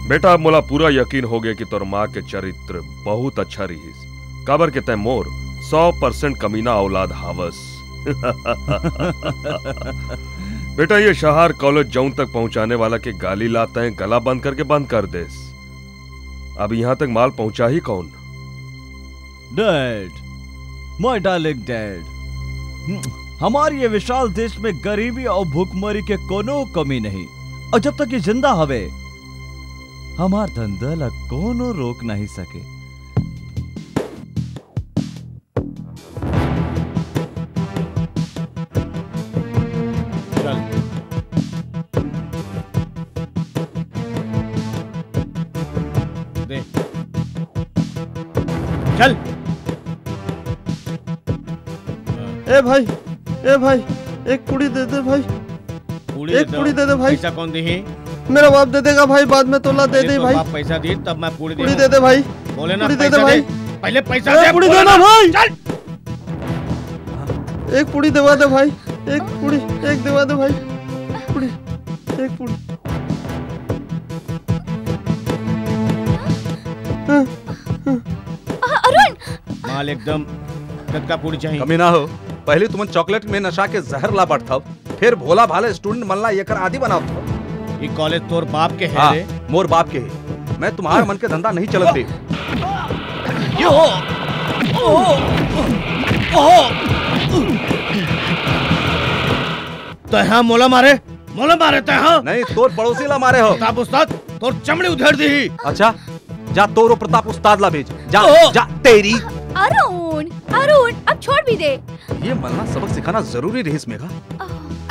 बेटा, मोला पूरा यकीन हो गया कि तोर माँ के चरित्र बहुत अच्छा रहीस, काबर के तय मोर 100% कमीना औलाद हावस। बेटा ये शहर कॉलेज जौन तक पहुंचाने वाला के गाली लाता है, गला बंद करके बंद कर देस। अब यहाँ तक माल पहुंचा ही कौन? डैड, माय डार्लिंग डैड, हमारे ये विशाल देश में गरीबी और भूखमरी के कोनो कमी नहीं, और जब तक ये जिंदा हवे हमार धंधा ला कोनो रोक नहीं सके। दे चल। ए भाई ए भाई, एक कुड़ी दे दे भाई, एक कुड़ी दे दे भाई। पैसा कौन दी है? मेरा बाप दे देगा भाई, बाद में तोला दे दे भाई। बाप पैसा दे तब मैं पूरी दे दे भाई। बोले ना पैसा दे भाई, पहले पैसा दे पूरी देना भाई। चल एक पूरी देवा दे भाई, एक पूरी एक देवा दे भाई, पूरी एक पूरी। अरुण माल एकदम कतका पूरी चाहिए कमी ना हो। पहले तुमन चॉकलेट में नशा के जहर ला बांट था, फिर भोला भाले स्टूडेंट मनला येकर आदि बनाओ था। ये कॉलेज तोर बाप के है। हाँ, मोर बाप के है। मैं तुम्हारे मन के धंधा नहीं चलते। यो तैहा मोला मारे, मोला मारे तैहा। नहीं तोर पड़ोसी ला मारे हो। प्रताप उस्ताद तोर चमड़ी उधेड़ दी। अच्छा जा तोरो प्रताप उस्ताद ला भेज। जा जा तेरी। अरुण अरुण अब छोड़ भी दे। ये मलना सबक सिखाना जरूरी रही मेघा।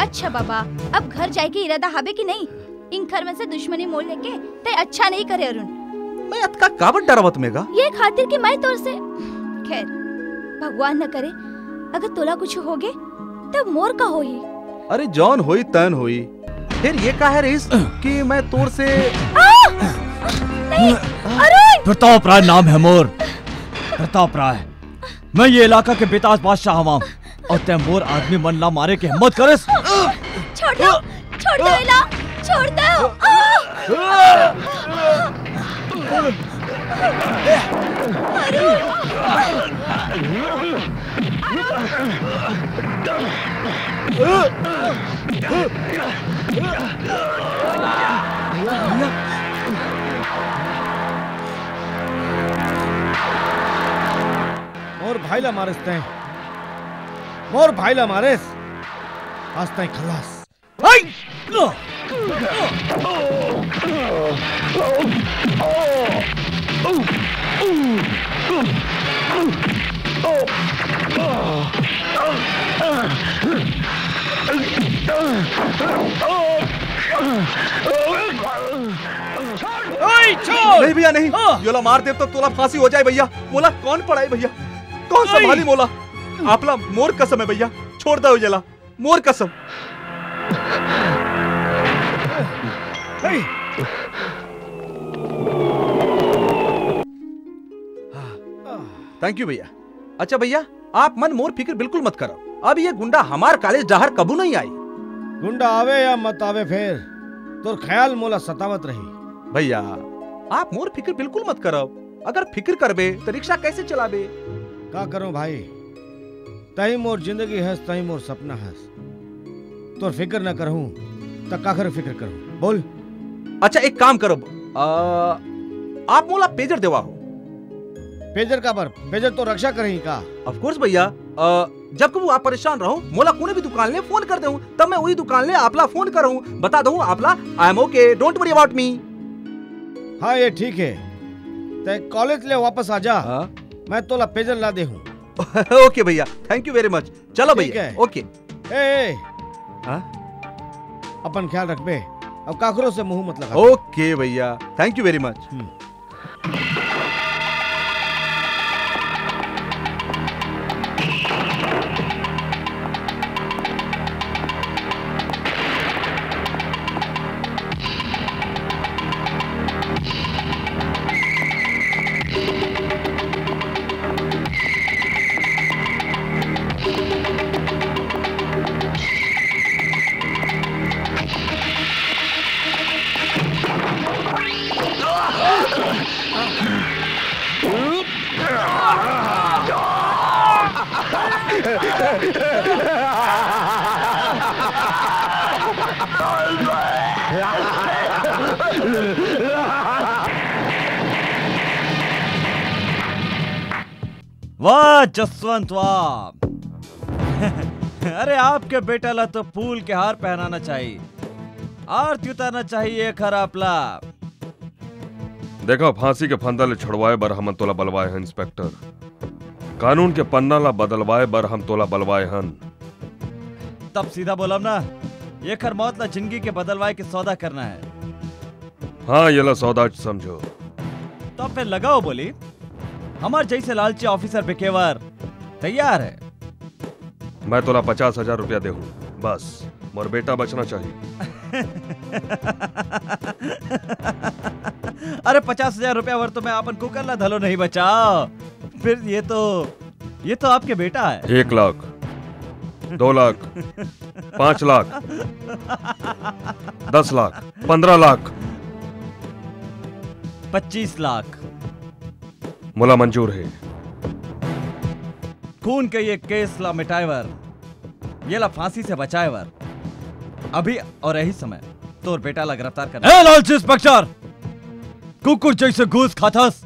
अच्छा बाबा, अब घर जाए के इरादा हावे कि नहीं? इन घर में से दुश्मनी मोल लेके ते अच्छा नहीं करे अरुण। मैं अतका कावट डरावत मेगा। ये खातिर कि मैं तोर से, खैर भगवान न करे अगर तोला कुछ होगे तब मोर का होई। अरे जॉन होई तन होई, फिर ये काहे रहीस कि मैं तोर से। नहीं अरुण, प्रताप राय नाम है मोर, प्रताप राय। मैं ये इलाका के बेताज बादशाह हूँ और तैमूर आदमी मन ला मारे के हिम्मत करेस। छोड़ दो छोड़ दो इला, छोड़ दो। और भाई ला मारते हैं, मोर भाई ला मारेस, आज तक खलास। नहीं भैया नहीं, योला मार दे तो तोला फांसी हो जाए भैया। मोला कौन पढ़ाई भैया, कौन संभाली मोला? आपला मोर कसम है भैया, छोड़ दो जला मोर कसम। थैंक यू भैया। अच्छा भैया आप मन मोर फिक्र बिल्कुल मत करो, अब ये गुंडा हमार कॉलेज डहर कबू नहीं आई। गुंडा आवे या मत आवे फिर तोर ख्याल मोला सतावत रही। भैया आप मोर फिक्र बिल्कुल मत करो, अगर फिक्र करबे तो रिक्शा कैसे चलाबे। का करो भाई, तही मोर जिंदगी है, तही मोर सपना है। तोर फिक्र न करूं तो काखर फिक्र करूं बोल। अच्छा एक काम करो, आप मोला पेजर देवा हो। पेजर का बर, पेजर तो रक्षा करेगी का। ऑफ कोर्स भैया, जब कबू आप परेशान रहो, मोला कोने भी दुकान ले फोन कर देऊ, तब मैं वही दुकान ले आपला फोन कर रहूं, बता दूं आपला I am okay, don't worry about me. हां ये ठीक है, ते कॉलेज ले वापस आ जा, मैं तोला पेजर ला दे हूं। ओके भैया, थैंक यू वेरी मच। चलो भैया, ओके। ए हां अपन ख्याल रखबे, अब काकरों से मुंह मत लगा। ओके भैया, थैंक यू वेरी मच। वाह जसवंत वाह। अरे आपके बेटा ला तो फूल के हार पहनाना चाहिए, आरती उतारना चाहिए खरापला। देखो फांसी के फंदा ले छुड़वाए बर हम तोला बलवाए हैं इंस्पेक्टर, कानून के पन्ना ला बदलवाए बर हम तोला बलवाए हैं। तब सीधा बोलम ना, ये खर मौत ला जिंदगी के बदलवाए के सौदा करना है। हाँ ये ला सौदा समझो। तो फिर लगाओ बोली, हमार जैसे लालची ऑफिसर बिकेवर तैयार है। मैं तोला 50,000 रुपया दे हूँ, बस मोर बेटा बचना चाहिए। अरे 50,000 रुपया वर तो मैं अपन कुकर ला धलो नहीं बचाओ, फिर ये तो आपके बेटा है। 1 लाख, 2 लाख, 5 लाख, 10 लाख, 15 लाख, 25 लाख मोला मंजूर है। खून के ये केस ला मिटाएवर, ये ला फांसी से बचाएवर, अभी और यही समय तोर बेटा ला गिरफ्तार करना। ए लालची इंस्पेक्टर, कुकुर जैसे घूस खाथस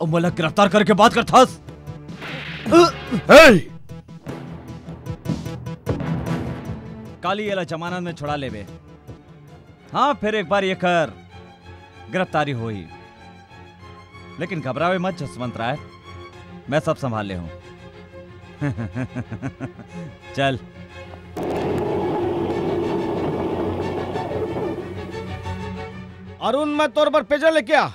और मोला गिरफ्तार करके बात करथस। काली ये ला जमानत में छुड़ा लेबे। हाँ फिर एक बार ये कर गिरफ्तारी होई, लेकिन घबरावे मत जसवंत राय, मैं सब संभाल ले हूं। चल अरुण, मैं तोर पर पेजर लेके आ।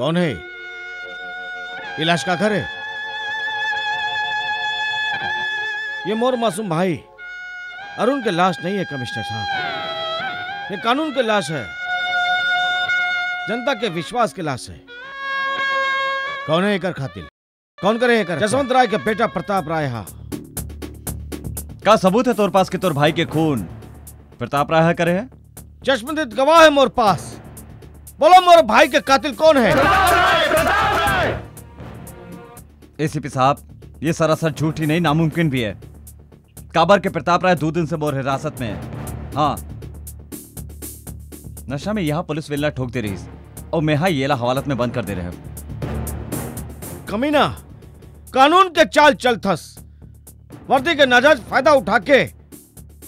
कौन है? इलाश का घर है। ये मोर मासूम भाई अरुण के लाश नहीं है कमिश्नर साहब, ये कानून के लाश है, जनता के विश्वास के लाश है। कौन है एकर खातिर? कौन करे एकर? जसवंत राय के बेटा प्रताप राय। हा का सबूत है तोर पास कि तोर भाई के खून प्रताप राय करे है? चश्मदीद गवाह है मोर पास। बोलो मोर भाई के कातिल कौन है? प्रताप राय। एसीपी साहब, ये सरासर झूठ ही नहीं नामुमकिन भी है। काबर के प्रताप राय 2 दिन से मोर हिरासत में है। हाँ नशा में यहाँ पुलिस वेला ठोक दे रही और मेहा येला हवालत में बंद कर दे रहे। कमीना कानून के चाल चलथस, वर्दी के नाजायज फायदा उठा के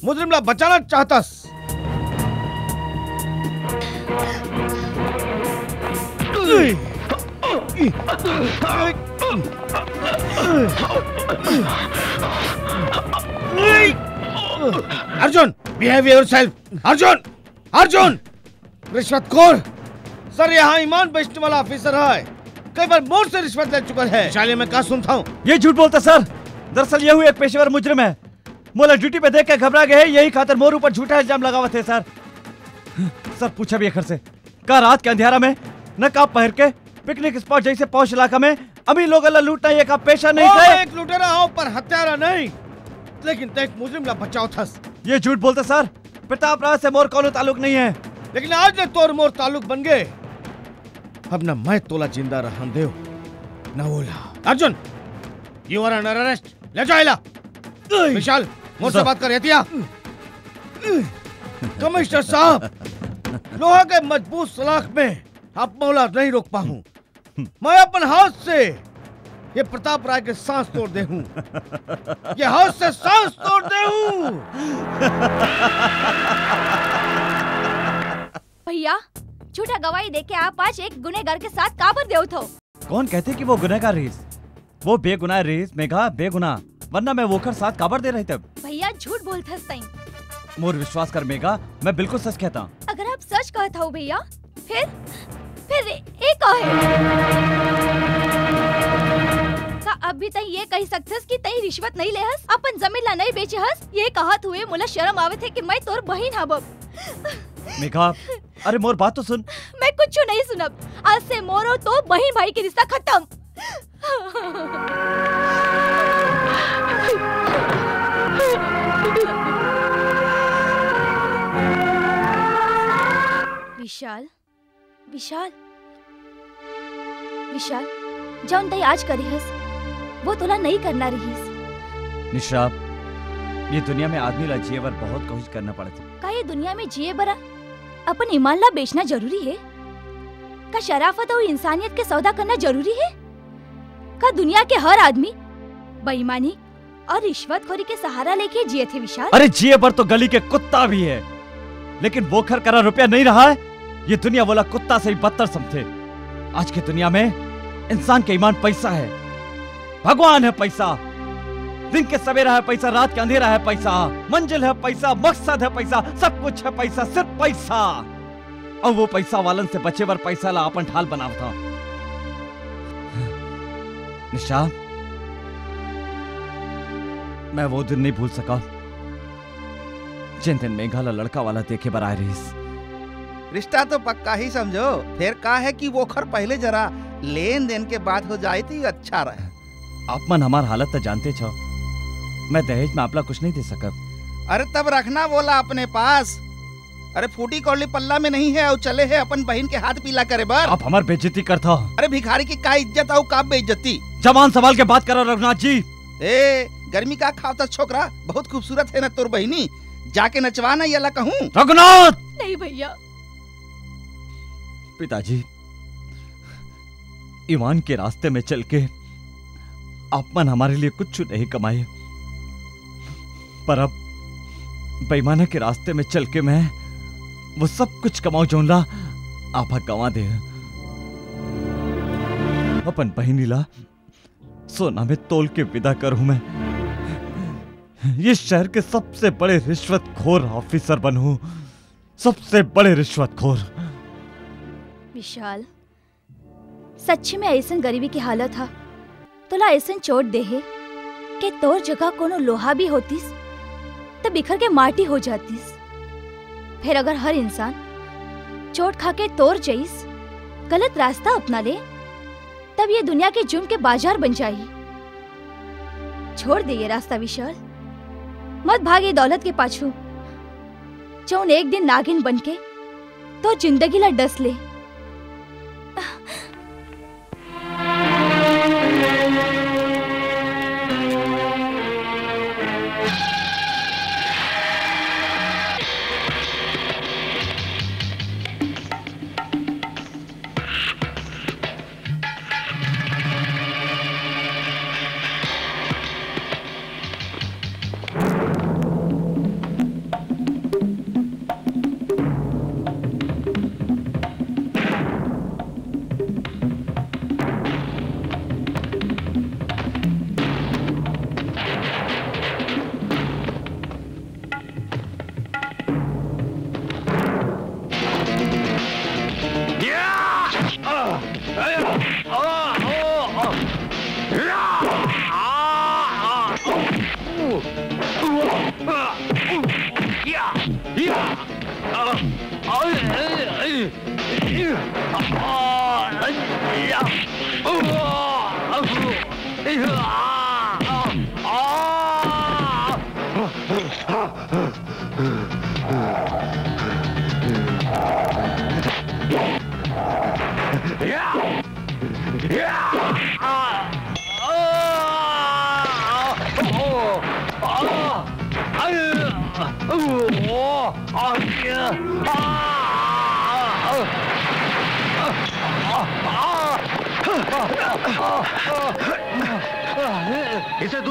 मुजरिमला बचाना चाहतस। Arjun, behave yourself! अर्जुन, अर्जुन! रिश्वतखोर! सर यहाँ ईमान बेचने वाला ऑफिसर है, कई बार मोर से रिश्वत ले चुका है। शाले में क्या सुनता हूँ? ये झूठ बोलता सर, दरअसल यह हुई एक पेशेवर मुजरिम है, मोला ड्यूटी पे देख कर घबरा गए, यही खातर मोर ऊपर झूठा इल्जाम लगावा थे सर। सर पूछा भी एक घर से, कहा रात के अंधेरा में न काप पहर के पिकनिक स्पॉट जैसे पौष इलाका में अमीर लोग अल्लाह लूटना ये का पेशा नहीं था। एक लुटेरा हो पर हत्यारा नहीं, लेकिन तक मुजरिम ला बचाओ थस। ये झूठ बोलते सर, प्रताप राय से मोर कोनो ताल्लुक नहीं है, लेकिन आज ने तोर मोर ताल्लुक बन गए। अब ना मैं तोला जिंदा रहन देव ना ओला। Arjun you are under arrest, ले जाओ इला। विशाल मोर से बात कर एतिया। कमिश्नर साहब लोहा के मजबूत सलाख में आप मौला नहीं रोक पाऊँ, मैं अपन हाथ से ये प्रताप राय के सांस तोड़ दे हूँ, ये हाथ से सांस तोड़ दे हूँ। भैया झूठा गवाही देके आप आज एक गुनेगार के साथ काबर देव थो। कौन कहते कि वो गुनेगार रीस, वो बेगुनाह रीस मेघा बेगुनाह, वरना मैं वो कर साथ काबर दे रही तब। भैया झूठ बोलते सही। मोर विश्वास कर मेघा, मैं बिल्कुल सच कहता। अगर आप सच कहता हो भैया फिर एक का अब भी तई ये कह सकते कि तई रिश्वत नहीं ले हस, अपन जमीन ला नहीं बेचे हस, ये कहत हुए मुला शर्म आवे थे कि मैं तोर बहन हा। मेघा अरे मोर बात तो सुन। मैं कुछ नहीं सुनब, आज से मोरो तो बहन भाई के रिश्ता खत्म। विशाल विशाल विशाल जौन तई आज करी हस वो तोला नहीं करना रहीस। निश्राप ये दुनिया में आदमी ला जिए बर बहुत कोशिश करना पड़ती। का ये दुनिया में जिए बरा अपन ईमान ला बेचना जरूरी है? का शराफत और इंसानियत के सौदा करना जरूरी है? का दुनिया के हर आदमी बेईमानी और रिश्वतखोरी के सहारा लेके जिए थे विशाल? अरे जिए बर तो गली के कुत्ता भी है, लेकिन वो खर करा रुपया नहीं रहा है। ये दुनिया वाला कुत्ता से ही बदतर समझे। आज की दुनिया में इंसान के ईमान पैसा है, भगवान है पैसा, दिन के सवेरा है पैसा, रात के अंधेरा है पैसा, मंजिल है पैसा, मकसद है पैसा, सब कुछ है पैसा, सिर्फ पैसा। और वो पैसा वालन से बचे बर पैसा ला अपन ढाल बनावता। निशा मैं वो दिन नहीं भूल सका जिन दिन मेघाला लड़का वाला देखे बर आए रहीस। रिश्ता तो पक्का ही समझो, फिर का है कि वो खर पहले जरा लेन देन के बात हो जाए तो अच्छा रहे। आप मन हमार हालत तो जानते छो, मैं दहेज में आपला कुछ नहीं दे सकब। अरे तब रखना बोला अपने पास, अरे फूटी कौली पल्ला में नहीं है और चले है अपन बहन के हाथ पीला करे बर। आप हमार बेइज्जती करता। अरे भिखारी की का इज्जत और का बेइज्जती। जवान सवाल के बात करो रघुनाथ जी। ए गर्मी का खाता छोकरा बहुत खूबसूरत है न तोर बहनी, जाके नचवाना ये ला कहूं। रघुनाथ नहीं भैया। पिताजी ईमान के रास्ते में चल के आपमन हमारे लिए कुछ नहीं कमाए, पर अब बेईमाना के रास्ते में चल के मैं वो सब कुछ कमाऊं जोनला आपा गंवा दे। अपन बहिनीला सोना में तोल के विदा करूं मैं, ये शहर के सबसे बड़े रिश्वतखोर ऑफिसर बनूं, सबसे बड़े रिश्वतखोर। विशाल सच्ची में ऐसा गरीबी की हालत था तोला ऐसा चोट दे है कि तोर जगह कोनो लोहा भी होतीस तो बिखर के माटी हो जातीस। फिर अगर हर इंसान चोट खा के तोर जाइस गलत रास्ता अपना ले तब ये दुनिया के जुर्म के बाजार बन जाएगी। छोड़ दे ये रास्ता विशाल, मत भागे दौलत के पाछू जौन एक दिन नागिन बनके तो जिंदगी ला डस ले।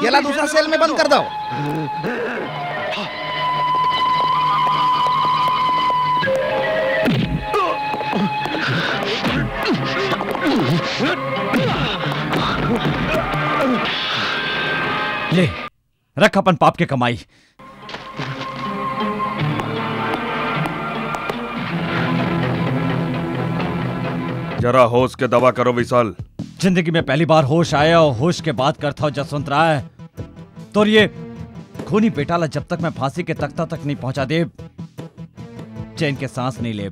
याला दूसरा सेल में बंद कर दो। ले रख अपन पाप के कमाई। जरा होश के दवा करो विशाल। जिंदगी में पहली बार होश आया और होश के बाद करता हूँ जसवंत राय। तो ये खूनी बेटाला जब तक मैं फांसी के तख्ता तक नहीं पहुंचा दे चैन के सांस नहीं ले।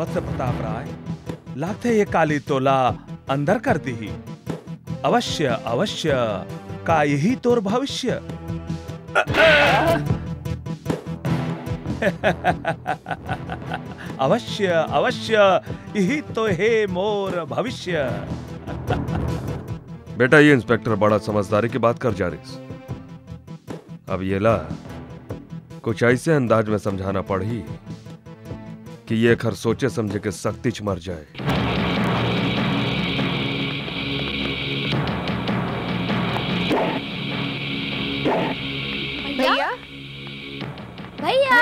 वत्स प्रताप राय लागते ये काली तोला अंदर कर दी ही। अवश्य अवश्य का यही तोर भविष्य। अवश्य अवश्य यही तो है मोर भविष्य। बेटा ये इंस्पेक्टर बड़ा समझदारी की बात कर जा रही। अब ये ला कुछ ऐसे अंदाज में समझाना पड़ी कि ये खर सोचे समझे के सख्ती च मर जाए। भैया भैया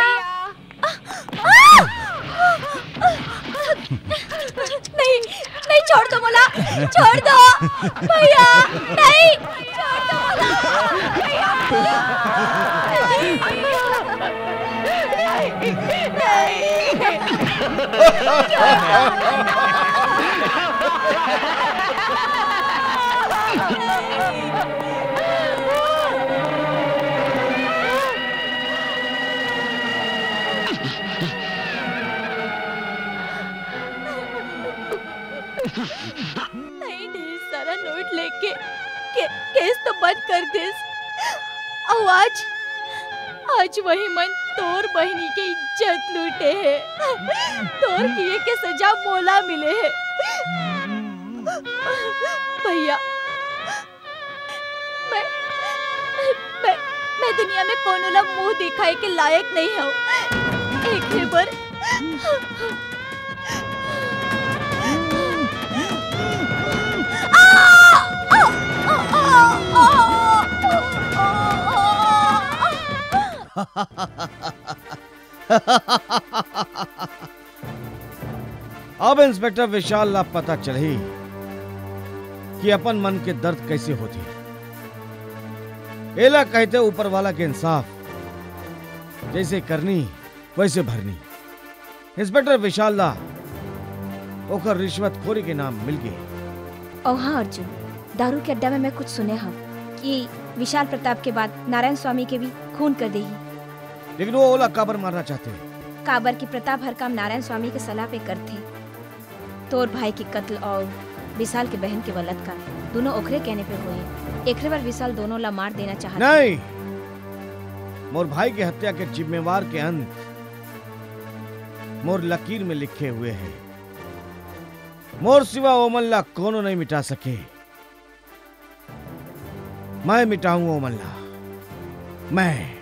नहीं नहीं छोड़ दो मोला, छोड़ दो भैया, नहीं छोड़ दो मोला भैया, नहीं नहीं। नहीं नहीं सारा नोट लेके केस तो बंद कर दिस। आवाज आज वही मन तोर बहनी के इज्जत लूटे है, तोर किए के सजा मोला मिले है। भैया मैं दुनिया में कोनोला मुंह दिखाए के लायक नहीं हूँ। एक बार अब इंस्पेक्टर विशाल ला पता चली कि अपन मन के दर्द कैसे होती। एला कहते ऊपर वाला के इंसाफ, जैसे करनी वैसे भरनी। इंस्पेक्टर विशाल ला ओकर रिश्वत खोरी के नाम मिल गई। ओ हाँ अर्जुन, दारू के अड्डा में मैं कुछ सुने हूँ कि विशाल प्रताप के बाद नारायण स्वामी के भी खून कर दे। लेकिन वो ओला काबर मारना चाहते हैं। काबर की प्रताप हर काम नारायण स्वामी के सलाह पे करते। तोर भाई की कत्ल और विशाल के बहन के बलात्कार दोनों ओखरे कहने पे हुए। एकरे बार विशाल दोनों ला मार देना चाहते। नहीं, मोर भाई की हत्या के जिम्मेवार के अंत मोर लकीर में लिखे हुए हैं। मोर सिवा ओमन ला कोनो नहीं मिटा सके। मैं मिटाऊंगा ओमन ला, मैं।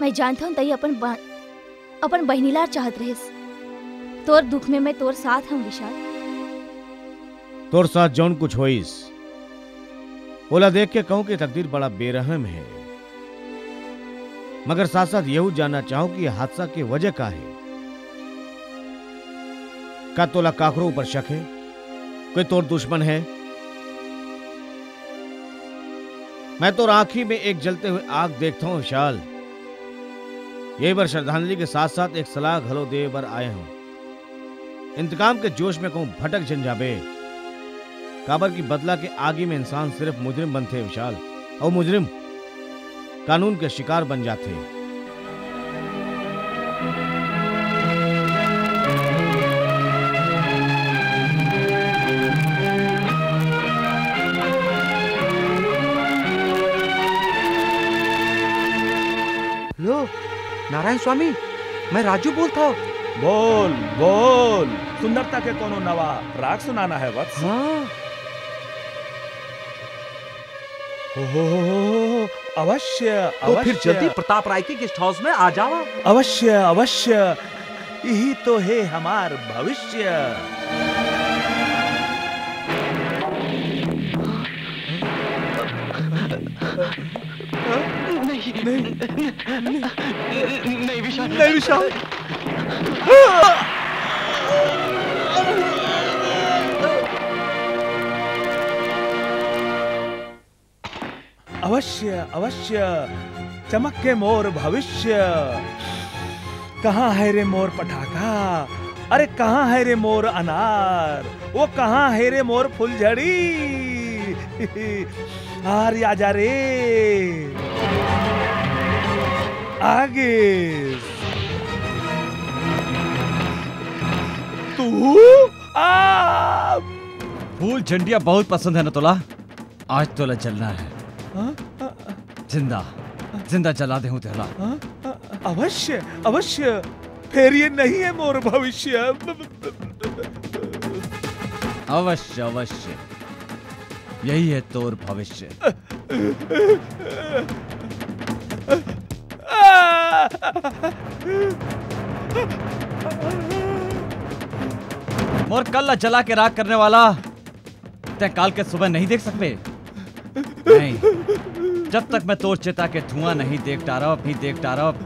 मैं जानता हूँ तई अपन बहनीलार चाहत रहे। तोर दुख में मैं तोर साथ हूँ विशाल। तोर साथ जौन कुछ होइस ओला देख के कहूँ कि तकदीर बड़ा बेरहम है। मगर साथ साथ यह जानना चाहूँ कि हादसा की वजह का है। का तोला काकरो ऊपर शक है? कोई तोर दुश्मन है? मैं तोर आंखी में एक जलते हुए आग देखता हूँ विशाल। यही बार श्रद्धांजलि के साथ साथ एक सलाह घलो दे बार आए हूं। इंतकाम के जोश में कहूं भटक जन जाबे काबर की बदला के आगे में इंसान सिर्फ मुजरिम बनते विशाल, और मुजरिम कानून के शिकार बन जाते। लो नारायण स्वामी, मैं राजू बोलता हूँ। बोल बोल, सुंदरता के कोनो नवा राग सुनाना है वत्स? हाँ। हो, अवश्य तो अवश्य। फिर जल्दी प्रताप राय के गेस्ट हाउस में आ जाओ। अवश्य अवश्य, यही तो है हमार भविष्य। नहीं विशाल, नहीं विशाल, अवश्य अवश्य। चमक के मोर भविष्य, कहाँ है रे मोर पटाखा, अरे कहाँ है रे मोर अनार, वो कहाँ है रे मोर फुलझड़ी। आर आजा रे आगे, तू आ। फूल झंडिया बहुत पसंद है न तोला, आज तोला जलना है। जिंदा जिंदा जला दे हूँ तेला। अवश्य अवश्य, फिर ये नहीं है मोर भविष्य। अवश्य अवश्य, यही है तोर भविष्य। मोर कल्ला जला के राख करने वाला ते काल के सुबह नहीं देख सकते। नहीं, जब तक मैं तोर चेता के धुआं नहीं देख डारब, नहीं देख डारब,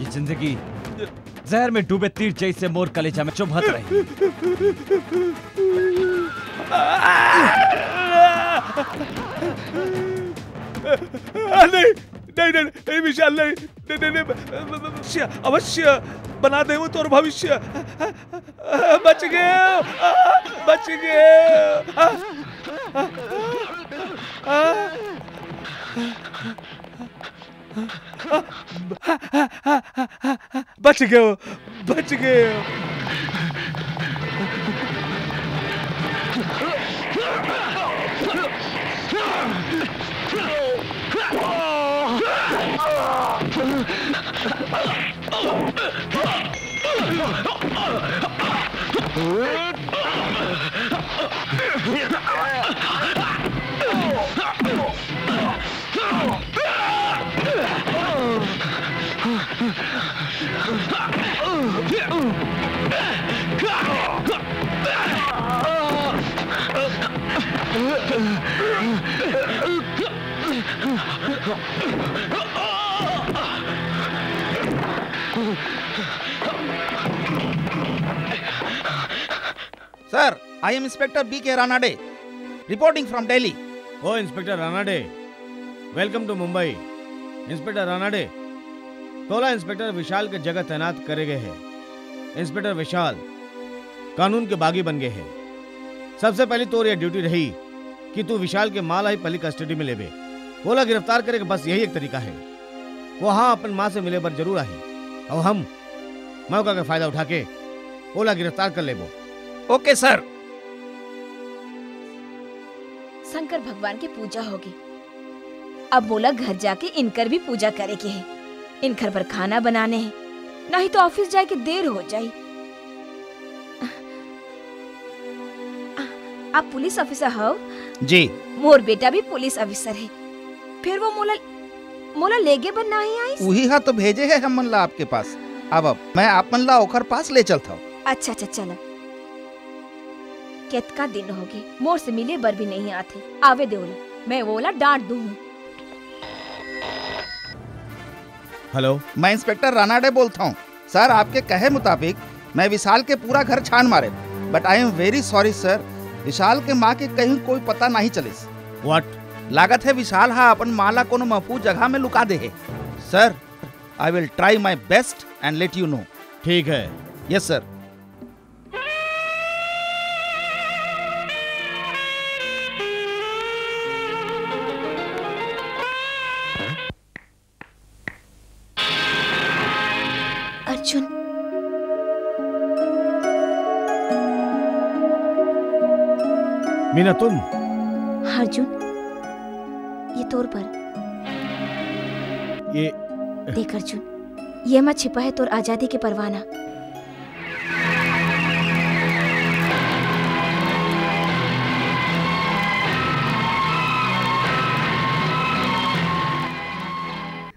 ये जिंदगी जहर में डूबे तीर जैसे मोर कलेजा में चुभत रही। नहीं नहीं नहीं विशाल, नहीं, अवश्य बना दे तोर भविष्य। बच गए बच गए बच गए बच गए। Sir, I am Inspector B.K. Ranade, reporting from Delhi. Oh, Inspector Ranade, welcome to Mumbai. Inspector Ranade, 16 Inspector Vishal के जगह तैनात करे गए हैं। Inspector Vishal कानून के बागी बन गए हैं। सबसे पहले तो ये ड्यूटी रही कि तू विशाल के माला ही पहली कस्टडी में लेबे। बोला गिरफ्तार करे, बस यही एक तरीका है। वो हाँ अपन माँ से मिले पर जरूर आई, और हम मौका का फायदा उठा के ओला गिरफ्तार कर लेबो। Okay sir. शंकर भगवान की पूजा होगी, अब बोला घर जाके इनकर भी पूजा करे के है। इनकर पर खाना बनाने है, नहीं तो ऑफिस जाए के देर हो जाए। आप पुलिस ऑफिसर हो? जी। मोर बेटा भी पुलिस ऑफिसर है, फिर वो मोला लेगे बन नहीं आई। वही हाँ तो भेजे है हम मनला आपके पास। अब मैं आप मनला ओखर पास ले चलता हूँ। अच्छा अच्छा चलो। कितना दिन हो गए मोर से मिले बर भी नहीं आते। आवे दे ओला, मैं ओला डांट दूँ। हेलो, मैं इंस्पेक्टर रानाडे बोलता हूँ। सर, आपके कहे मुताबिक मैं विशाल के पूरा घर छान मारे, but I am very sorry sir, Vishal के माँ के कहीं कोई पता नहीं चलिस। व्हाट? लागत है विशाल हाँ अपन माला कोनो महफूज जगह में लुका दे है। Sir, I will try my best and let you know. ठीक है। Yes sir. अर्जुन, मीना तुम। अर्जुन ये तोर पर ये देख अर्जुन, ये मत छिपा है तोर आजादी के परवाना।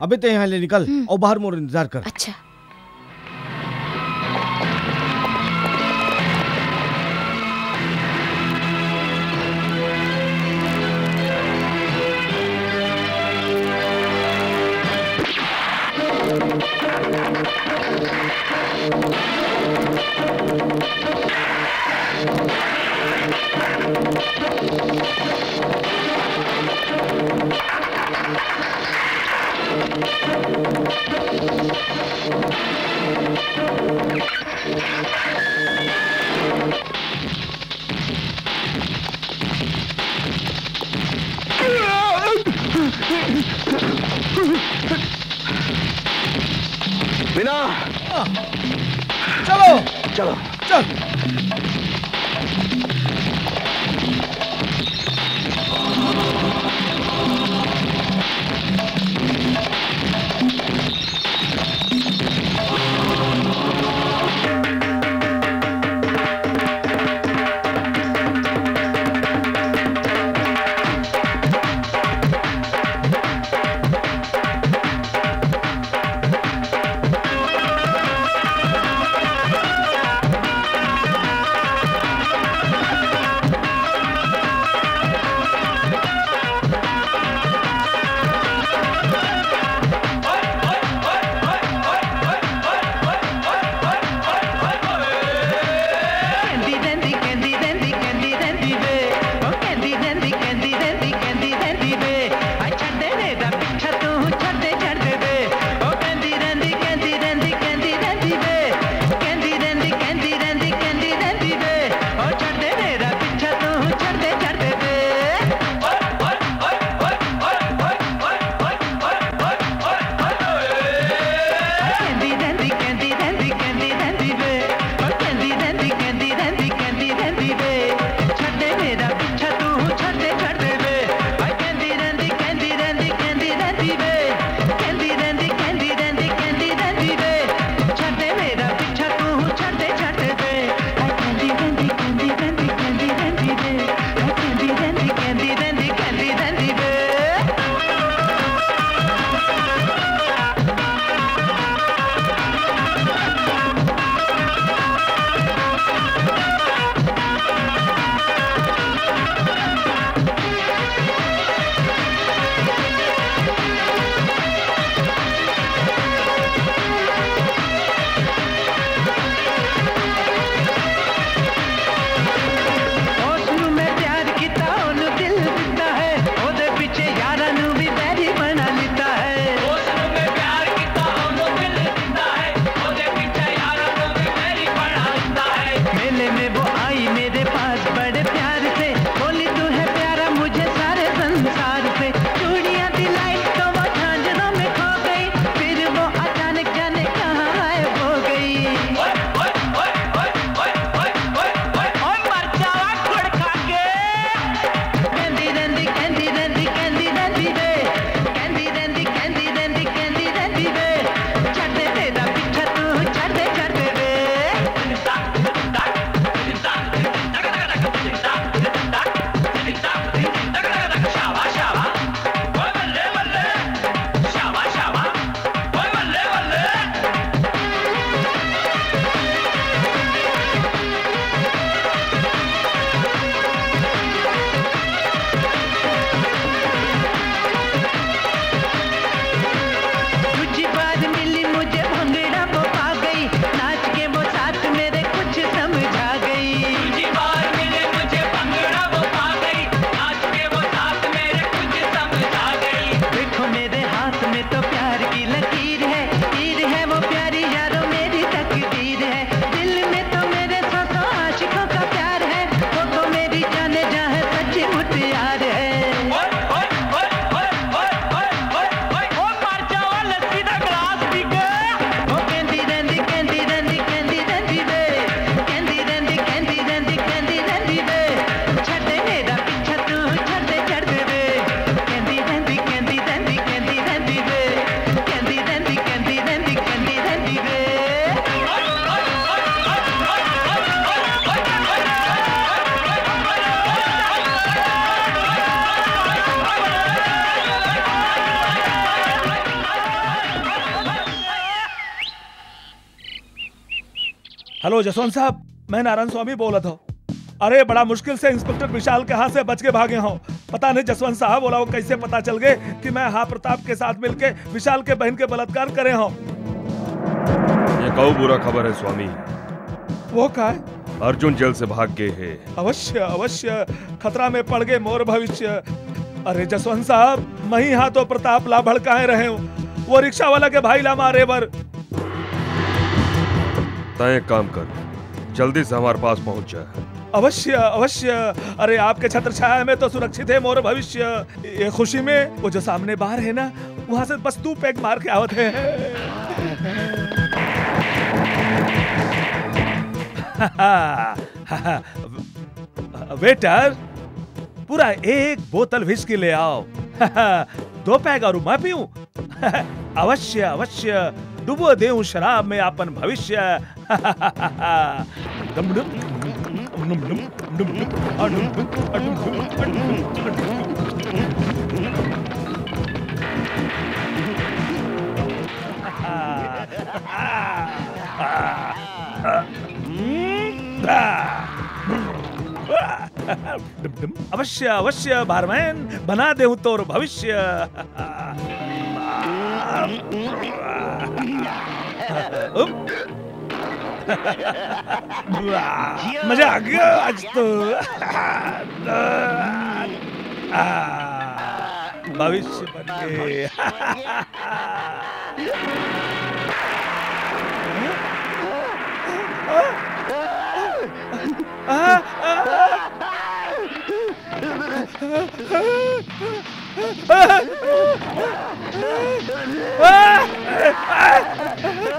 अबे ते यहाँ ले निकल और बाहर मोर इंतजार कर। अच्छा मीना चलो चलो चल। हेलो जसवंत साहब, मैं नारायण स्वामी बोला था। अरे बड़ा मुश्किल से इंस्पेक्टर विशाल के हाथ से बच के भागे हों। पता नहीं जसवंत साहब बोला वो कैसे पता चल गए कि मैं प्रताप के साथ मिलके विशाल के बहन के बलात्कार करे हों। ये कऊ बुरा खबर है स्वामी। वो का है? अर्जुन जेल से भाग गए है। अवश्य अवश्य, खतरा में पड़ गए मोर भविष्य। अरे जसवंत साहब, मही हाथों प्रताप ला भड़काए रहे, वो रिक्शा वाला के भाई ला मारे बर। तय काम कर, जल्दी से हमारे पास पहुंच जाए। अवश्य अवश्य, अरे आपके छत्र छाया में तो सुरक्षित है मोर भविष्य। ये खुशी में वो जो सामने बाहर है ना, वहां से बस तू पैक मार के आवत है। वेटर, पूरा एक बोतल विस्की ले आओ। दो पैग और मैं पीऊं। अवश्य अवश्य, डुबो देऊं शराब में अपन भविष्य। अवश्य अवश्य बारमैन, बना देऊं तोर भविष्य। मजा आ गया आज तो। भविष्य बन गए।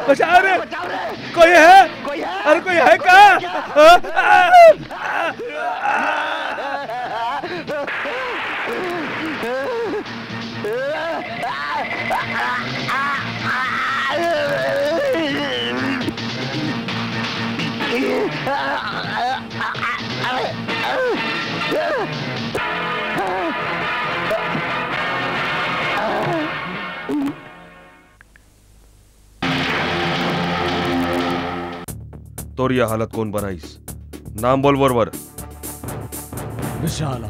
बचाओ रे, कोई है? अरे कोई है कहाँ? तोर यह हालत कौन बनाईस? नाम बोल वरवर। विशाला।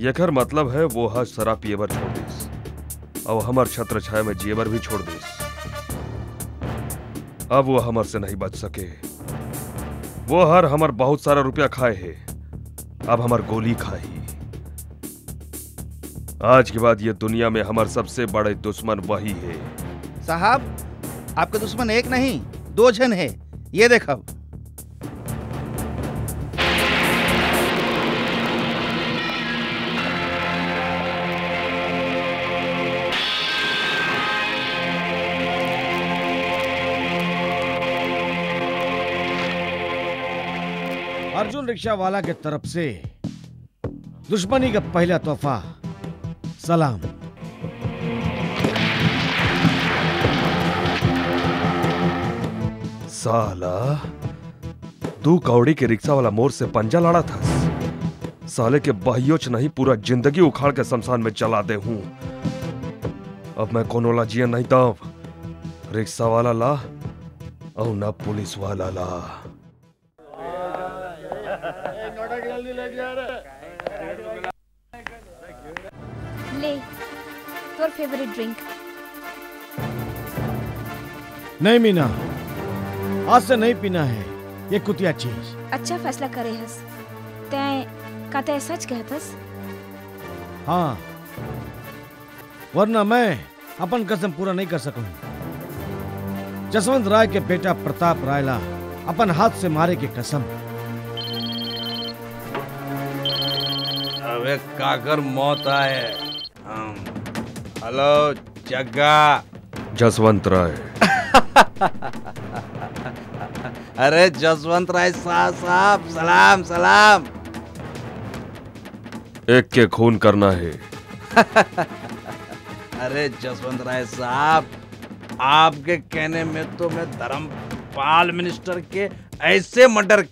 यखर मतलब है वो हा सरा पिएबर छोड़ देस, अब हमार छत्र छाया में जिएबर भी छोड़ देस। अब वो हमर से नहीं बच सके। वो हर हमर बहुत सारा रुपया खाए है, अब हमर गोली खाई। आज के बाद ये दुनिया में हमर सबसे बड़े दुश्मन वही है। साहब, आपके दुश्मन एक नहीं दो जन है, ये देखो। अर्जुन रिक्शा वाला के तरफ से दुश्मनी का पहला तोहफा, सलाम। साला, तू कौड़ी के रिक्शा वाला मोर से पंजा लड़ा था। साले के बहियोच नहीं, पूरा जिंदगी उखाड़ के शमशान में चला दे हूं। अब मैं कोनोला जियन नहीं तब, रिक्शा वाला ला और ना पुलिस वाला ला। ले, तोर फेवरेट ड्रिंक। नहीं मीना, आज से नहीं पीना है ये कुतिया चीज। अच्छा फैसला करे हस। तैं कहते सच कहतस? हाँ, वरना मैं अपन कसम पूरा नहीं कर सकूं। जसवंत राय के बेटा प्रताप रायला अपन हाथ से मारे की कसम। अबे काकर मौत आए। हेलो जग्गा। जसवंत राय। अरे जसवंत राय साहब, सलाम सलाम। एक के खून करना है। अरे जसवंत राय साहब, आपके कहने में तो मैं धर्मपाल मिनिस्टर के ऐसे मर्डर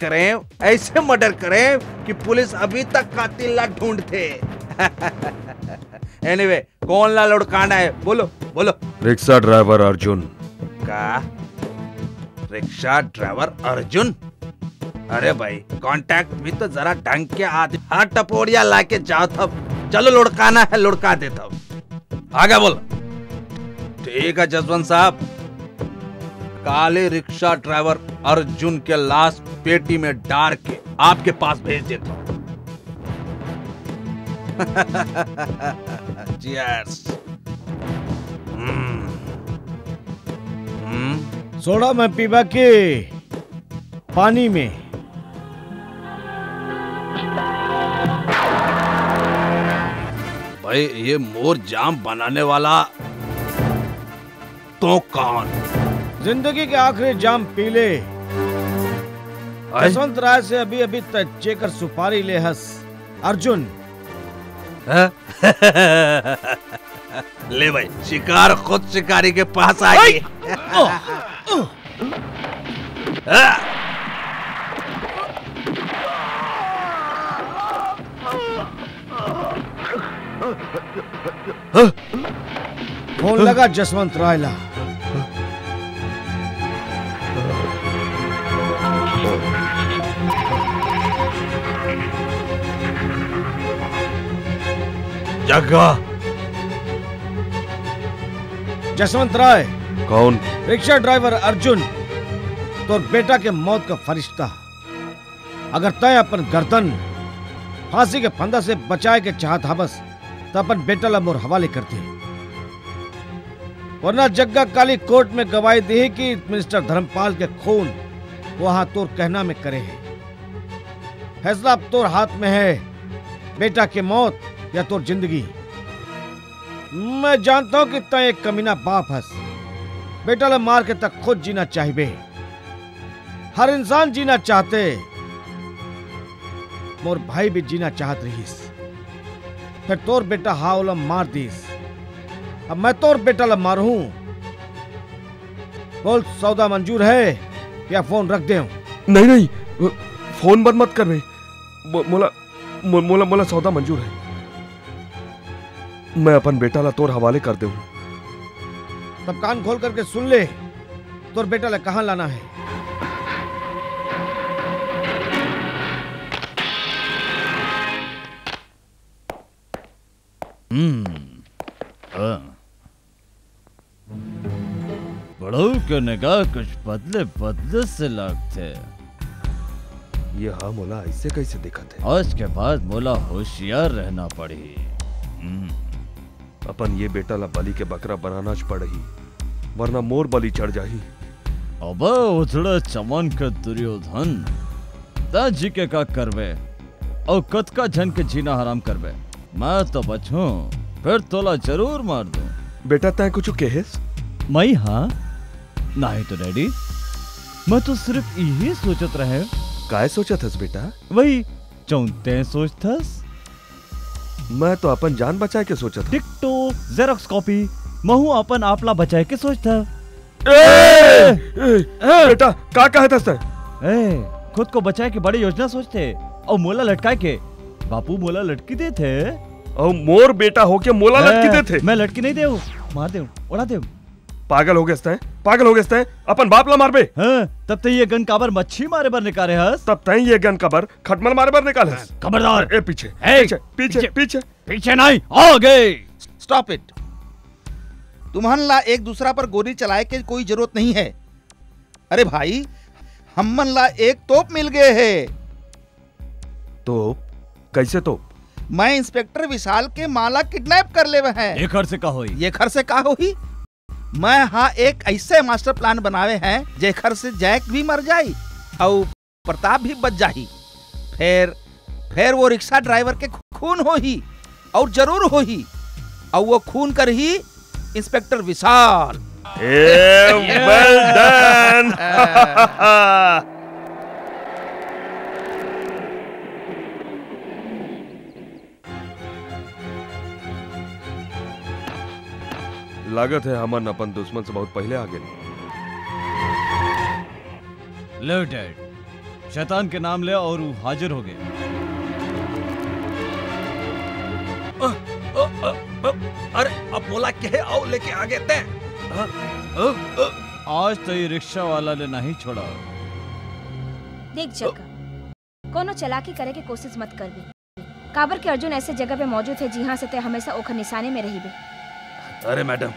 करें कि पुलिस अभी तक कातिल ला ढूंढते। एनीवे, कौन ला लड़काना है? बोलो बोलो। रिक्शा ड्राइवर अर्जुन का रिक्शा ड्राइवर अर्जुन। अरे भाई कांटेक्ट भी तो जरा ढंग के आदमी, हाँ टपोरिया लाके जाओ तब, चलो लुड़काना है लुड़का देता हूं। आगे बोल। ठीक है जसवंत साहब, काले रिक्शा ड्राइवर अर्जुन के लाश पेटी में डाल के आपके पास भेज देता हूं। सोडा में पीवा के पानी में। भाई ये मोर जाम बनाने वाला तो कौन? जिंदगी के आखिरी जाम पीले जसवंत राय से अभी अभी तज्जे कर सुपारी ले हस अर्जुन। ले भाई शिकार खुद शिकारी के पास आ गई। फोन लगा जसवंत रायला। जगह जसवंत राय। कौन? रिक्शा ड्राइवर अर्जुन, तो बेटा के मौत का फरिश्ता। अगर तय अपन गर्दन फांसी के फंदा से बचाए के चाहत हा बस, तो अपन बेटा ला मोर हवाले करते, वरना जग्गा काली कोर्ट में गवाही दी कि मिनिस्टर धर्मपाल के खून वहां तोर कहना में करे है। फैसला अब तोर हाथ में है, बेटा की मौत या तोर जिंदगी। मैं जानता हूं कि तय एक कमीना बाप हस, बेटा ला मार के तक खुद जीना चाहिए। हर इंसान जीना चाहते, मोर भाई भी जीना चाहत रहीस, फिर तोर बेटा हावला मार दीस। अब मैं तोर बेटा ला मारू। बोल सौदा मंजूर है या फोन रख दे? नहीं नहीं फोन बंद मत कर भाई। मोला सौदा मंजूर है, मैं अपन बेटा ला तोर हवाले कर दे। तब कान खोल करके सुन ले, तोर बेटा ला कहां लाना है। बड़ों के निगाह कुछ पतले पतले से लागते। ये हाँ मोला ऐसे कैसे दिखते? आज के बाद मोला होशियार रहना पड़ी। अपन ये बेटा ला बलि के बकरा बनाना पड़ी, वरना मोर बलि चढ़ जाही। अब उथड़ा चमन के दुर्योधन ताजी के का करवे और कतका जन के जीना हराम करवे। मैं तो बचूं फिर तोला जरूर मार दूं। बेटा तय कुछ कहस? मई हाँ नहीं तो डैडी, मैं तो सिर्फ यही सोचत रहे। काय सोचत हस बेटा? वही चौंते सोचत हस। मैं तो अपन जान बचा के सोचत। टिकटो जेरोक्स कॉपी महू अपन आपला बचा के सोचता। बेटा का कहत हस? खुद को बचाए के बड़ी योजना सोचते और मोला लटकाए के। बापू मोला लटकी दे थे और मोर बेटा होके मोला लटकी दे थे। मैं लटकी नहीं देऊ, मार देऊ, उड़ा देऊ। पागल हो गए, पागल हो गए। अपन बापला मारबे। हां तब तय ये गन काबर मच्छी मारे बर निकाले हस। तब तय ये गन काबर खटमल मारे बर निकाल हस। खबरदार। ए पीछे पीछे पीछे पीछे पीछे नहीं, आगे। Stop it. तुम्हानला एक दूसरा पर गोली चलाए के कोई जरूरत नहीं है। अरे भाई हमनला एक तोप मिल गए है। तोप कैसे? तो मैं इंस्पेक्टर विशाल के माला किडनैप कर ले हैं। ये घर से का होई? ये घर से का होई? मैं हाँ एक ऐसे मास्टर प्लान बनावे हैं जेखर से जैक भी मर जाई और प्रताप भी बच जाही। फिर वो रिक्शा ड्राइवर के खून होही और जरूर होही और वो खून कर ही इंस्पेक्टर विशाल। well done. लागत है हमन अपन दुश्मन से बहुत पहले आ गए। लो डैड, शैतान के नाम ले और वो हाजिर हो गए। अरे अब मोला कहे आओ लेके आ गए थे। आज तो ये रिक्शा वाला ने नहीं छोड़ा। देख जग्गा, कोनो चलाकी करे के कोशिश मत कर भी। काबर के अर्जुन ऐसे जगह पे मौजूद है जी हाँ से ते हमेशा ओखर निशाने में रही बे। अरे मैडम,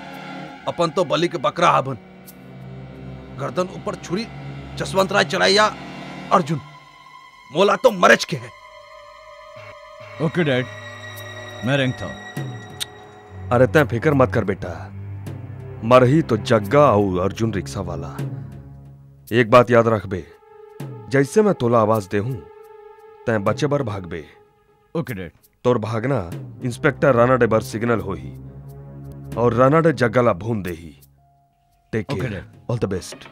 अपन तो बलि के बकरा हबन। गर्दन ऊपर छुरी जसवंत राय चलाया अर्जुन, मोला तो मरच के है। ओके डैड, मैं रेंगता हूँ। अरे तैं फिकर मत कर बेटा, मर ही तो जग्गा और अर्जुन रिक्शा वाला। एक बात याद रख बे, जैसे मैं तोला आवाज दे हूं तै बचे बर भाग बे। Okay dad. तोर भागना इंस्पेक्टर रानाडे बर सिग्नल होही और रानाडे जग्गा ला भून देही। Take care, all the best.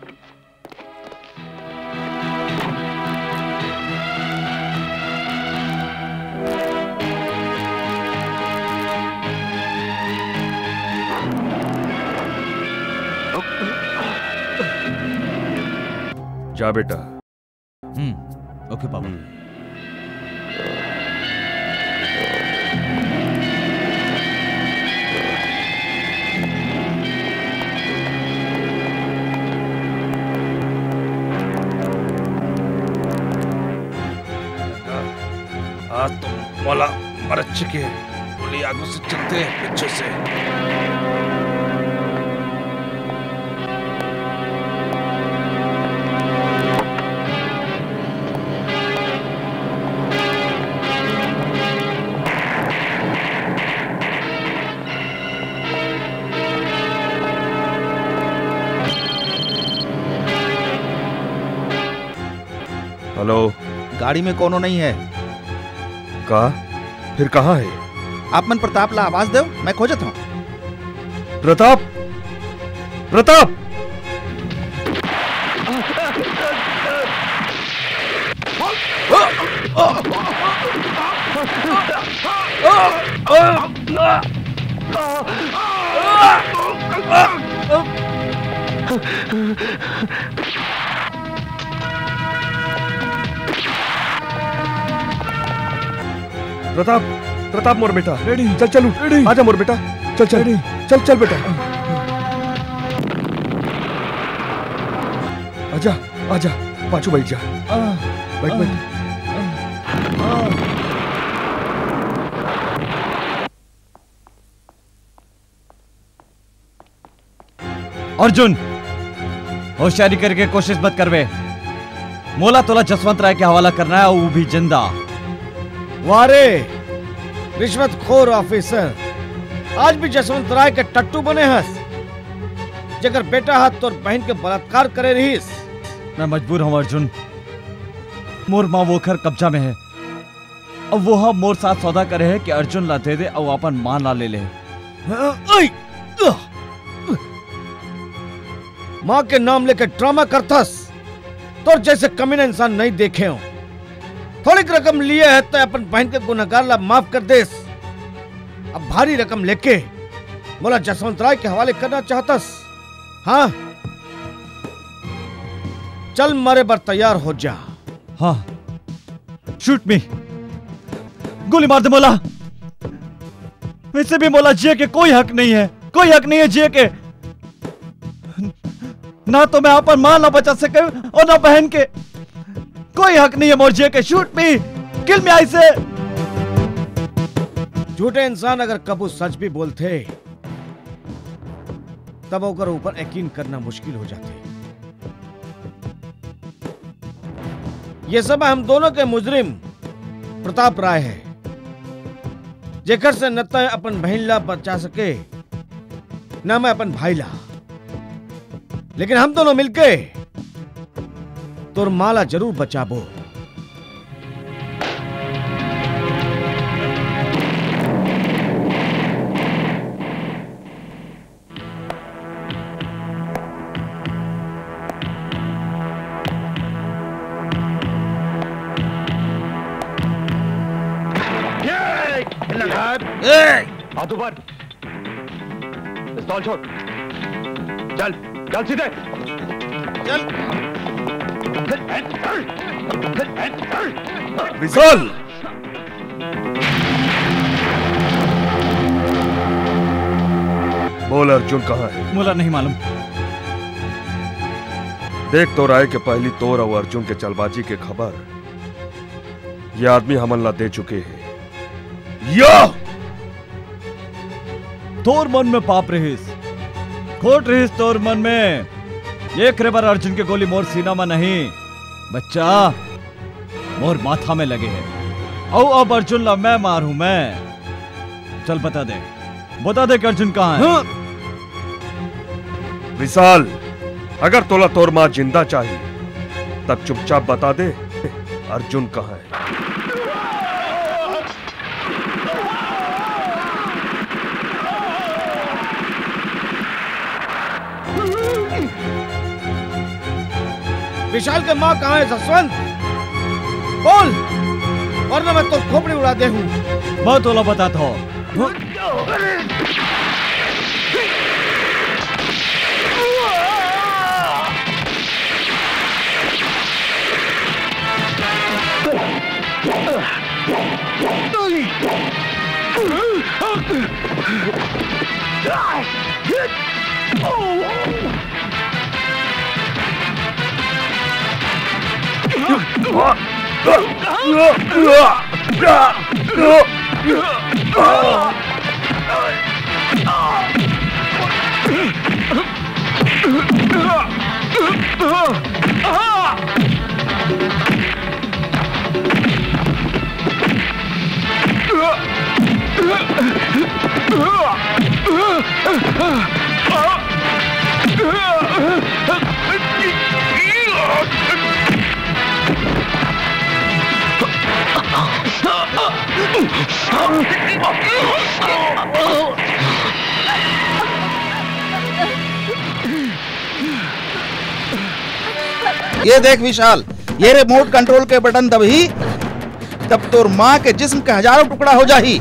जा बेटा। ओके पापा। आज तो मौला मरच के बोली आगू से चलते हैं पीछे से। हेलो, गाड़ी में कोनो नहीं है का? फिर कहाँ है? आप मन प्रताप ला आवाज दो, मैं खोजत हूँ। प्रताप, प्रताप। प्रताप, प्रताप मोर बेटा, रेडी, चल चलू, आजा मोर बेटा, चल चल, चल चल बेटा, आजा, आजा, पाछू बैठ जा, बैठ बैठ। अर्जुन, होशियारी करके कोशिश मत करवे, मोला तोला जसवंत राय के हवाला करना है, वो भी जिंदा। वारे रिश्वतखोर ऑफिसर, आज भी जसवंत राय के टट्टू बने हस, जगर बेटा हाथ तोर बहन के बलात्कार करे रहीस। मैं मजबूर हूँ अर्जुन, मोर माँ वो घर कब्जा में है, अब वो हम मोर साथ सौदा करे है कि अर्जुन ला दे दे और अपन माँ ला ले ले। माँ के नाम लेके ड्रामा करथस, तोर जैसे कमीना इंसान नहीं देखे हो। थोड़ी रकम लिए है तो अपन बहन के गुनाहगार ला माफ कर देस, अब भारी रकम लेके मोला जसवंत राय के हवाले करना चाहतस। हाँ चल, मारे बर तैयार हो जा। हाँ, शूट मी, गोली मार दे मोला, वैसे भी मोला जिये के कोई हक नहीं है, कोई हक नहीं है जिये के। ना तो मैं अपन मां ला बचा सके और ना बहन के, कोई हक नहीं है मोर्जे के। शूट मी, किल मी आई से। झूठे इंसान अगर कबू सच भी बोलते तब ओकर ऊपर यकीन करना मुश्किल हो जाते। ये सब हम दोनों के मुजरिम प्रताप राय है, जेकर से न तो अपन बहन ला बचा सके न मैं अपन भाई ला, लेकिन हम दोनों मिलके तोर माला जरूर बचाबो। हाथ ऊपर, पिस्तौल छोड़, चल चल सीधे चल। विशाल, बोल अर्जुन कहाँ है? मोला नहीं मालूम, देख तो राय के पहली तोर और अर्जुन के चालबाजी के खबर ये आदमी हमला दे चुके हैं। या तोर मन में पाप रहीस, खोट रहीस तोर मन में। एक रे बार अर्जुन के गोली मोर सीना में नहीं बच्चा मोर माथा में लगे है। और अब अर्जुन ला मैं मारू मैं। चल बता दे कि अर्जुन कहाँ है। हाँ। विशाल, अगर तोला तोर माँ जिंदा चाहिए तब चुपचाप बता दे अर्जुन कहाँ है। विशाल के माँ कहाँ है जसवंत? बोल वरना मैं तो खोपड़ी उड़ा दे हूँ। मैं तोला बताता हूँ। ये देख विशाल, ये रिमोट कंट्रोल के बटन दबही तब तोर माँ के जिस्म के हजारों टुकड़ा हो जाही।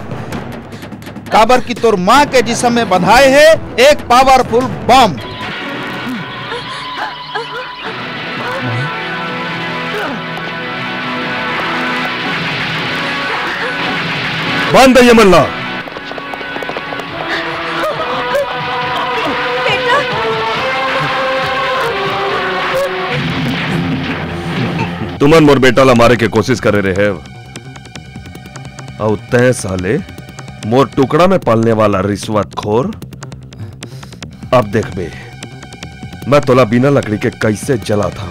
काबर की तोर माँ के जिस्म में बंधाए है एक पावरफुल बम। बंद है ये मल्ला। तुमन मोर बेटा ला मारे के कोशिश करे रहे और तय साले मोर टुकड़ा में पालने वाला रिश्वतखोर। अब देख बे मैं तोला बिना लकड़ी के कैसे जला था।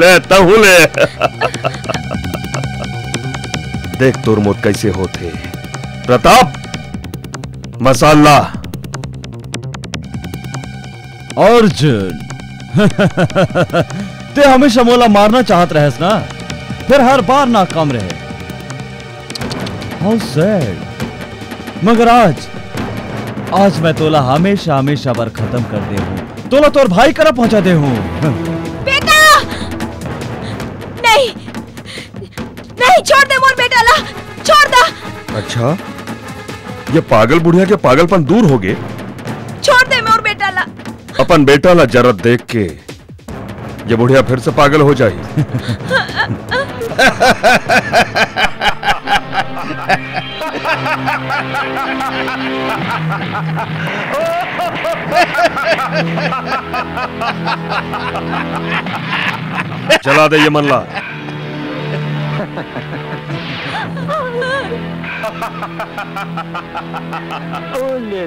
लेता हूँ ले। देख तोर मौत कैसे होते। प्रताप मसाला अर्जुन। ते हमेशा मोला मारना चाहत रहेस ना, फिर हर बार नाकाम रहे। How sad। मगर आज मैं तोला हमेशा हमेशा बार खत्म कर दे हूँ। तोला तोर भाई करा पहुंचा दे हूँ। बेटा नहीं छोड़ दे मोर बेटा ला, छोड़ दा। अच्छा ये पागल बुढ़िया के पागलपन दूर हो गए। छोड़ दे मोर बेटा ला। अपन बेटा ला जरा देख के ये बुढ़िया फिर से पागल हो जाए। चला दे ये मल्ला। ये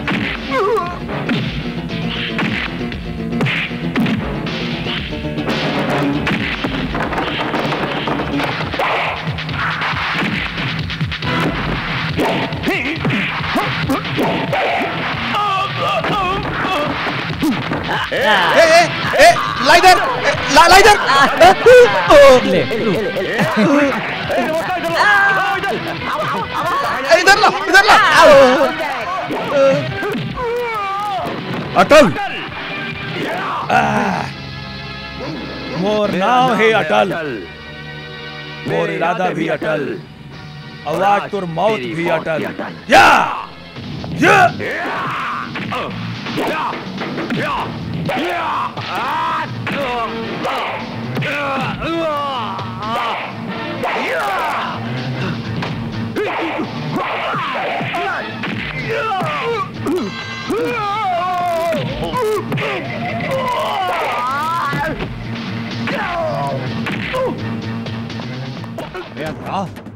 अटल, मोर नाम है अटल, मोर इरादा भी अटल, आवाज तुर मौत भी अटल। या या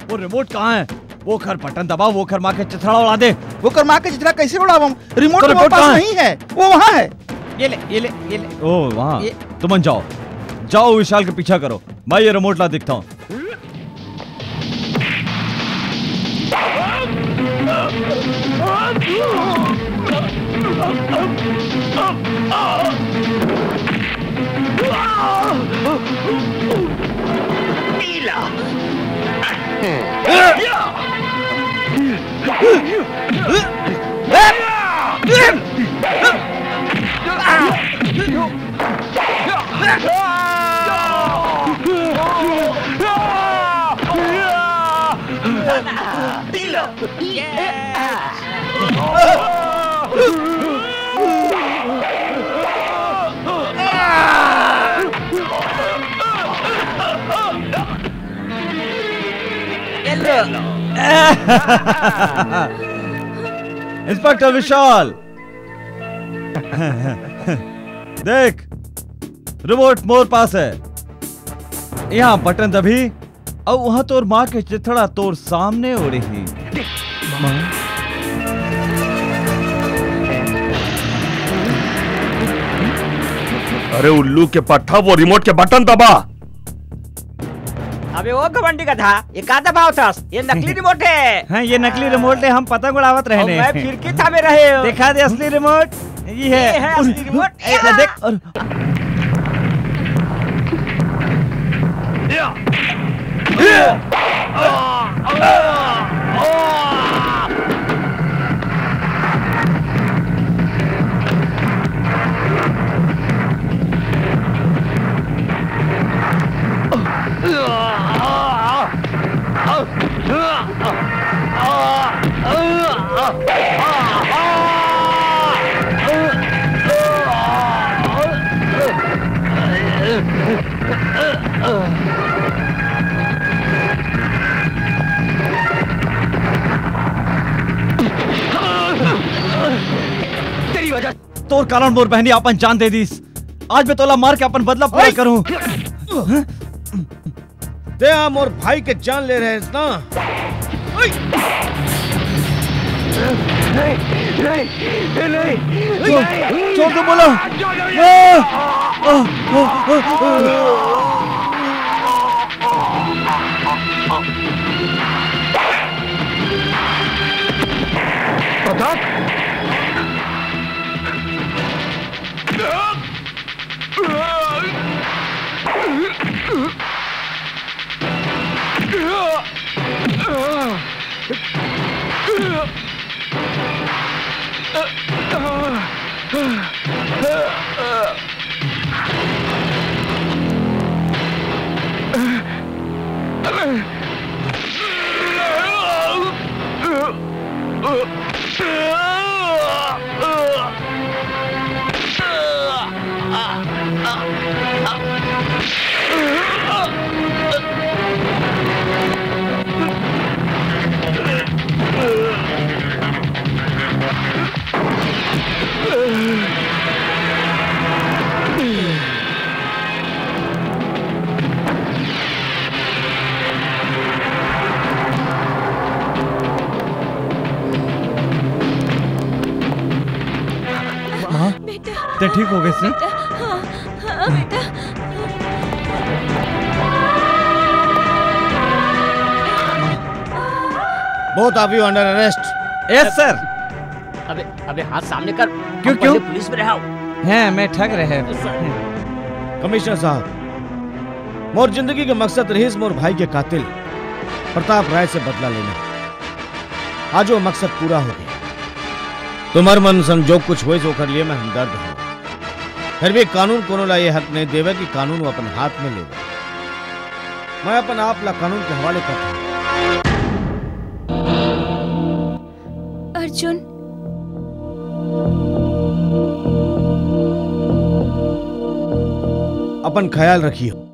वो रिमोट कहाँ है? वो खर बटन दबाओ, वो खर माँ के चिथड़ा उड़ा दे। वो खर माँ के चिथड़ा कैसे उड़ाऊं? रिमोट तो मेरे पास नहीं है, वो वहाँ है। ये ले, ये ले, ये ले। ओ वहाँ। तुम जाओ, जाओ विशाल का पीछा करो। मैं ये रिमोट ला दिखता हूँ। इंस्पेक्टर विशाल देख, रिमोट मोर पास है। यहाँ बटन दबी और वहां तोर माँ के चिथड़ा तोर सामने उड़ी ही। अरे उल्लू के पट्टा, वो रिमोट के बटन दबा। अबे वो घमंडी का था, ये का दबाव था? ये नकली रिमोट है। हाँ, ये नकली रिमोट है, हम पतंग उड़ावत रहने। मैं फिरकी था में रहे हो। दिखा दे असली रिमोट। ये है असली रिमोट। देख। तेरी वजह तोर कारण मोर बहनी अपन जान दे दीस। आज मैं तोला मार के अपन बदला पूरा करूं। दे हम और भाई के जान ले रहे हैं ना। नहीं छोड़ दो बोलो। ते ठीक हो गए सर? हाँ, हाँ, बेटा। Both of you under arrest. Yes sir. अबे अबे हाथ सामने कर। क्यों क्यों? पुलिस में रहा है, मैं ठग रहे हैं। कमिश्नर साहब, मोर जिंदगी का मकसद रहीस मोर भाई के कातिल प्रताप राय से बदला लेना। आज वो मकसद पूरा हो गया। तुम्हार मन संग जो कुछ हुए सो कर लिए, मैं हमदर्द हूँ। फिर भी कानून कोनो ला ये हक नहीं देवे कि कानून वो अपन हाथ में ले। मैं अपन आप ला कानून के हवाले करता हूँ। अर्जुन, अपन ख्याल रखियो।